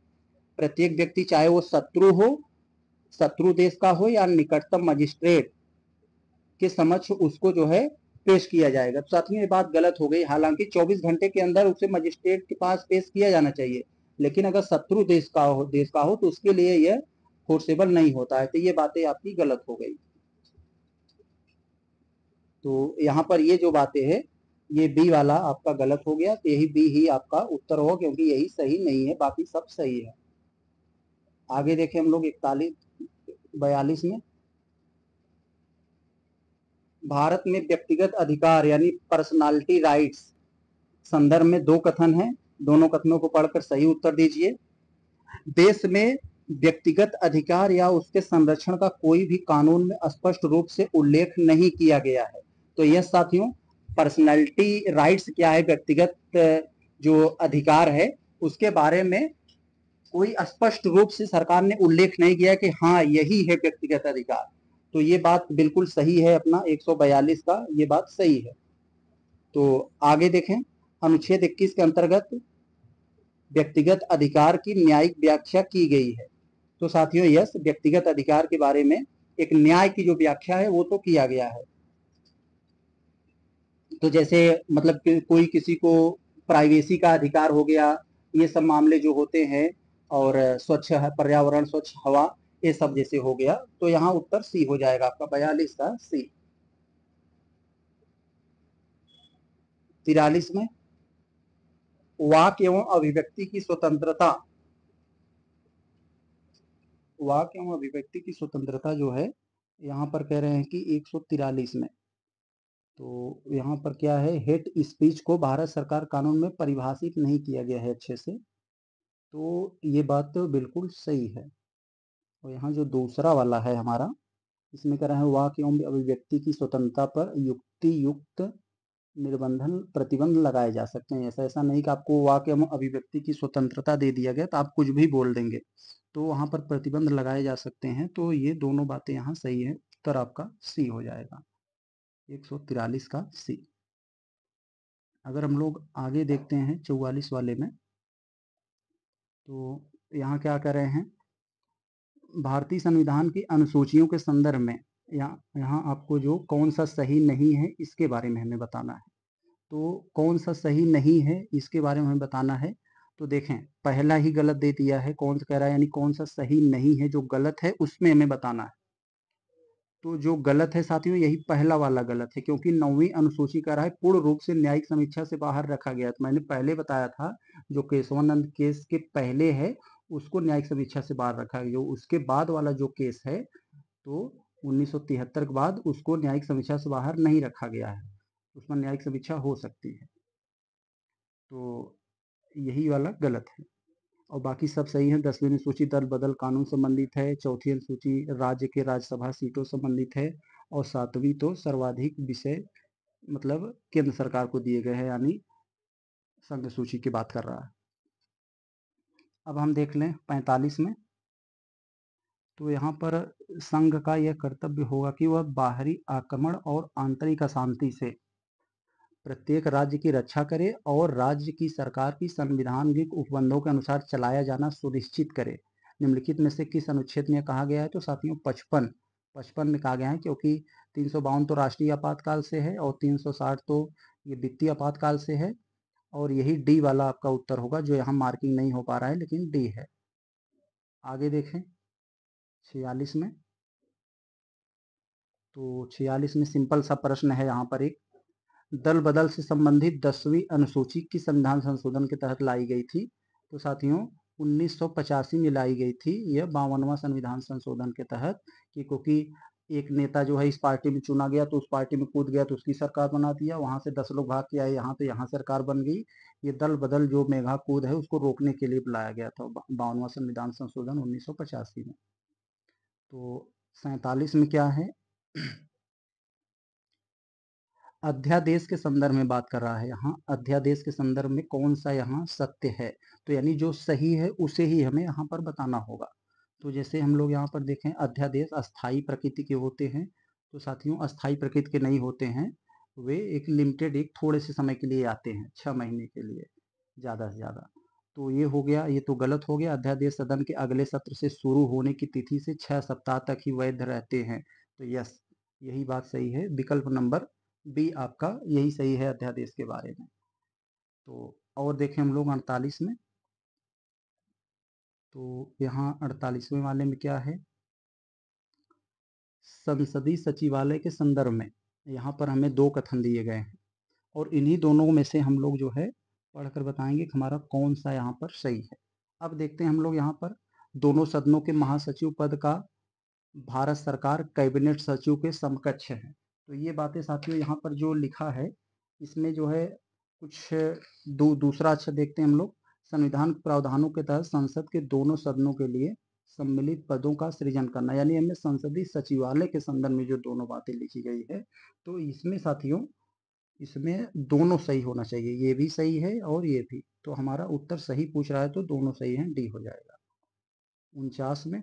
प्रत्येक व्यक्ति चाहे वो शत्रु हो, शत्रु देश का हो या निकटतम मजिस्ट्रेट के समक्ष उसको जो है पेश किया जाएगा। तो साथियों ये बात गलत हो गई। हालांकि 24 घंटे के अंदर उसे मजिस्ट्रेट के पास पेश किया जाना चाहिए, लेकिन अगर शत्रु देश का हो तो उसके लिए यह फोर्सेबल नहीं होता है, तो ये बातें आपकी गलत हो गई। तो यहाँ पर ये जो बातें है ये बी वाला आपका गलत हो गया, तो यही बी ही आपका उत्तर हो, क्योंकि यही सही नहीं है, बाकी सब सही है। आगे देखें हम लोग 42 में, भारत में व्यक्तिगत अधिकार यानी पर्सनालिटी राइट्स संदर्भ में दो कथन हैं, दोनों कथनों को पढ़कर सही उत्तर दीजिए। देश में व्यक्तिगत अधिकार या उसके संरक्षण का कोई भी कानून में स्पष्ट रूप से उल्लेख नहीं किया गया है। तो यह साथियों पर्सनालिटी राइट्स क्या है, व्यक्तिगत जो अधिकार है उसके बारे में कोई स्पष्ट रूप से सरकार ने उल्लेख नहीं किया कि हाँ यही है व्यक्तिगत अधिकार, तो ये बात बिल्कुल सही है अपना 142 का, ये बात सही है। तो आगे देखें अनुच्छेद 21 के अंतर्गत व्यक्तिगत अधिकार की न्यायिक व्याख्या की गई है। तो साथियों यस व्यक्तिगत अधिकार के बारे में एक न्याय की जो व्याख्या है वो तो किया गया है। तो जैसे मतलब कि कोई किसी को प्राइवेसी का अधिकार हो गया, ये सब मामले जो होते हैं, और स्वच्छ पर्यावरण, स्वच्छ हवा, ये सब जैसे हो गया। तो यहाँ उत्तर सी हो जाएगा आपका 42 का सी। 43 में, वाक्य एवं अभिव्यक्ति की स्वतंत्रता, वाक्य एवं अभिव्यक्ति की स्वतंत्रता जो है यहाँ पर कह रहे हैं कि 143 में, तो यहाँ पर क्या है, हेट स्पीच को भारत सरकार कानून में परिभाषित नहीं किया गया है अच्छे से, तो ये बात तो बिल्कुल सही है। और यहाँ जो दूसरा वाला है हमारा, इसमें कह रहे हैं वाक्य एवं अभिव्यक्ति की स्वतंत्रता पर युक्ति युक्त निर्बंधन प्रतिबंध लगाए जा सकते हैं। ऐसा नहीं कि आपको वाक्य एवं अभिव्यक्ति की स्वतंत्रता दे दिया गया तो आप कुछ भी बोल देंगे, तो वहाँ पर प्रतिबंध लगाए जा सकते हैं। तो ये दोनों बातें यहाँ सही है, उत्तर आपका सी हो जाएगा 143 का सी। अगर हम लोग आगे देखते हैं 44 वाले में, तो यहाँ क्या कर रहे हैं, भारतीय संविधान की अनुसूचियों के संदर्भ में यहाँ आपको जो कौन सा सही नहीं है इसके बारे में हमें बताना है। तो कौन सा सही नहीं है इसके बारे में हमें बताना है, तो देखें पहला ही गलत दे दिया है, कौन सा कह रहा है, यानी कौन सा सही नहीं है, जो गलत है उसमें हमें बताना है। तो जो गलत है साथियों यही पहला वाला गलत है, क्योंकि 9वीं अनुसूची कह रहा है पूर्ण रूप से न्यायिक समीक्षा से बाहर रखा गया। तो मैंने पहले बताया था जो केशवानंद केस के पहले है उसको न्यायिक समीक्षा से बाहर रखा गया, उसके बाद वाला जो केस है तो 1973 के बाद उसको न्यायिक समीक्षा से बाहर नहीं रखा गया है, उसमें न्यायिक समीक्षा हो सकती है। तो यही वाला गलत है। और बाकी सब सही है। 10वीं अनुसूची दल बदल कानून संबंधित है, 4वीं अनुसूची राज्य के राज्यसभा सीटों संबंधित है और 7वीं तो सर्वाधिक विषय मतलब केंद्र सरकार को दिए गए हैं, यानी संघ सूची की बात कर रहा है। अब हम देख लें 45 में, तो यहाँ पर संघ का यह कर्तव्य होगा कि वह बाहरी आक्रमण और आंतरिक अशांति से प्रत्येक राज्य की रक्षा करे और राज्य की सरकार की संविधानिक उपबंधों के अनुसार चलाया जाना सुनिश्चित करे। निम्नलिखित में से किस अनुच्छेद में कहा गया है? तो साथियों 55 में कहा गया है, क्योंकि 352 तो राष्ट्रीय आपातकाल से है और 360 तो ये वित्तीय आपातकाल से है, और यही डी वाला आपका उत्तर होगा जो यहाँ मार्किंग नहीं हो पा रहा है, लेकिन डी है। आगे देखें 46 में, तो 46 में सिंपल सा प्रश्न है यहाँ पर एक, दल बदल से संबंधित 10वीं अनुसूची की संविधान संशोधन के तहत लाई गई थी। तो साथियों 1985 में लाई गई थी यह 52वां संविधान संशोधन के तहत, कि क्योंकि एक नेता जो है इस पार्टी में चुना गया तो उस पार्टी में कूद गया तो उसकी सरकार बना दिया, वहां से 10 लोग भाग के आए यहाँ तो यहाँ सरकार बन गई। ये दल बदल जो मेघा कूद है उसको रोकने के लिए बुलाया गया था 52वां संविधान संशोधन 1985 में। तो 47 में क्या है? अध्यादेश के संदर्भ में बात कर रहा है यहाँ, अध्यादेश के संदर्भ में कौन सा यहाँ सत्य है, तो यानी जो सही है उसे ही हमें यहाँ पर बताना होगा। तो जैसे हम लोग यहाँ पर देखें अध्यादेश अस्थाई प्रकृति के होते हैं, तो साथियों अस्थाई प्रकृति के नहीं होते हैं, वे एक लिमिटेड एक थोड़े से समय के लिए आते हैं, 6 महीने के लिए ज़्यादा से ज़्यादा। तो ये हो गया, ये तो गलत हो गया। अध्यादेश सदन के अगले सत्र से शुरू होने की तिथि से 6 सप्ताह तक ही वैध रहते हैं, तो यस यही बात सही है, विकल्प नंबर बी आपका यही सही है अध्यादेश के बारे में। तो और देखें हम लोग 48 में, तो यहाँ 48वें वाले में क्या है? संसदीय सचिवालय के संदर्भ में यहाँ पर हमें 2 कथन दिए गए हैं और इन्हीं दोनों में से हम लोग जो है पढ़कर बताएंगे कि हमारा कौन सा यहाँ पर सही है। अब देखते हैं हम लोग यहाँ पर दोनों सदनों के महासचिव पद का भारत सरकार कैबिनेट सचिव के समकक्ष है। तो ये बातें साथियों यहाँ पर जो लिखा है इसमें जो है कुछ दूसरा अच्छा देखते हैं हम लोग। संविधान प्रावधानों के तहत संसद के दोनों सदनों के लिए सम्मिलित पदों का सृजन करना, यानी हमें संसदीय सचिवालय के संदर्भ में जो दोनों बातें लिखी गई है तो इसमें साथियों इसमें दोनों सही होना चाहिए, ये भी सही है और ये भी। तो हमारा उत्तर सही पूछ रहा है तो दोनों सही हैं, डी हो जाएगा। 49 में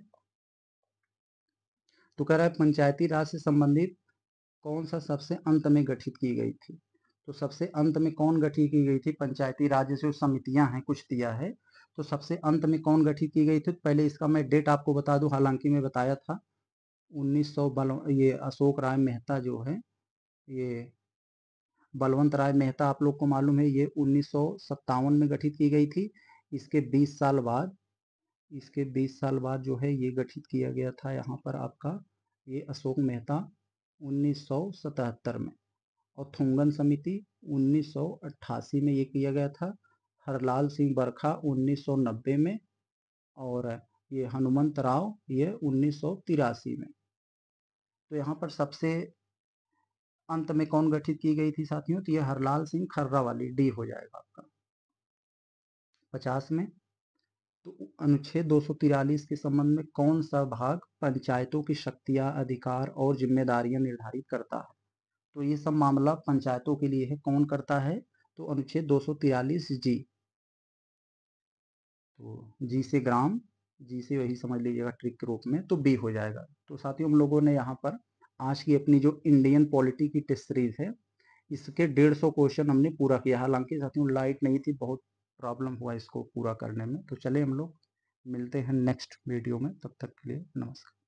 तो कह रहा है पंचायती राज से संबंधित कौन सा सबसे अंत में गठित की गई थी, तो सबसे अंत में कौन गठित की गई थी? पंचायती राज से समितियां हैं कुछ दिया है, तो सबसे अंत में कौन गठित की गई थी? पहले इसका मैं डेट आपको बता दूं, हालांकि मैं बताया था 1900 अशोक राय मेहता जो है, ये बलवंत राय मेहता आप लोग को मालूम है ये 1957 में गठित की गई थी। इसके 20 साल बाद जो है ये गठित किया गया था यहाँ पर आपका ये अशोक मेहता 1977 में, और थुंगन समिति 1988 में ये किया गया था, हरलाल सिंह बरखा 1990 में, और ये हनुमंत राव ये 1983 में। तो यहाँ पर सबसे अंत में कौन गठित की गई थी साथियों? तो ये हरलाल सिंह खर्रा वाली, डी हो जाएगा आपका। 50 में तो अनुच्छेद 243 के संबंध में कौन सा भाग पंचायतों की शक्तियां, अधिकार और जिम्मेदारियां निर्धारित करता है? तो ये सब मामला पंचायतों के लिए है, कौन करता है? तो अनुच्छेद 243 जी, तो जी से ग्राम, जी से वही समझ लीजिएगा ट्रिक के रूप में, तो बी हो जाएगा। तो साथियों हम लोगों ने यहाँ पर आज की अपनी जो इंडियन पॉलिटी की टेस्ट सीरीज है इसके 150 क्वेश्चन हमने पूरा किया, हालांकि साथियों लाइट नहीं थी, बहुत प्रॉब्लम हुआ इसको पूरा करने में। तो चले हम लोग मिलते हैं नेक्स्ट वीडियो में, तब तक के लिए नमस्कार।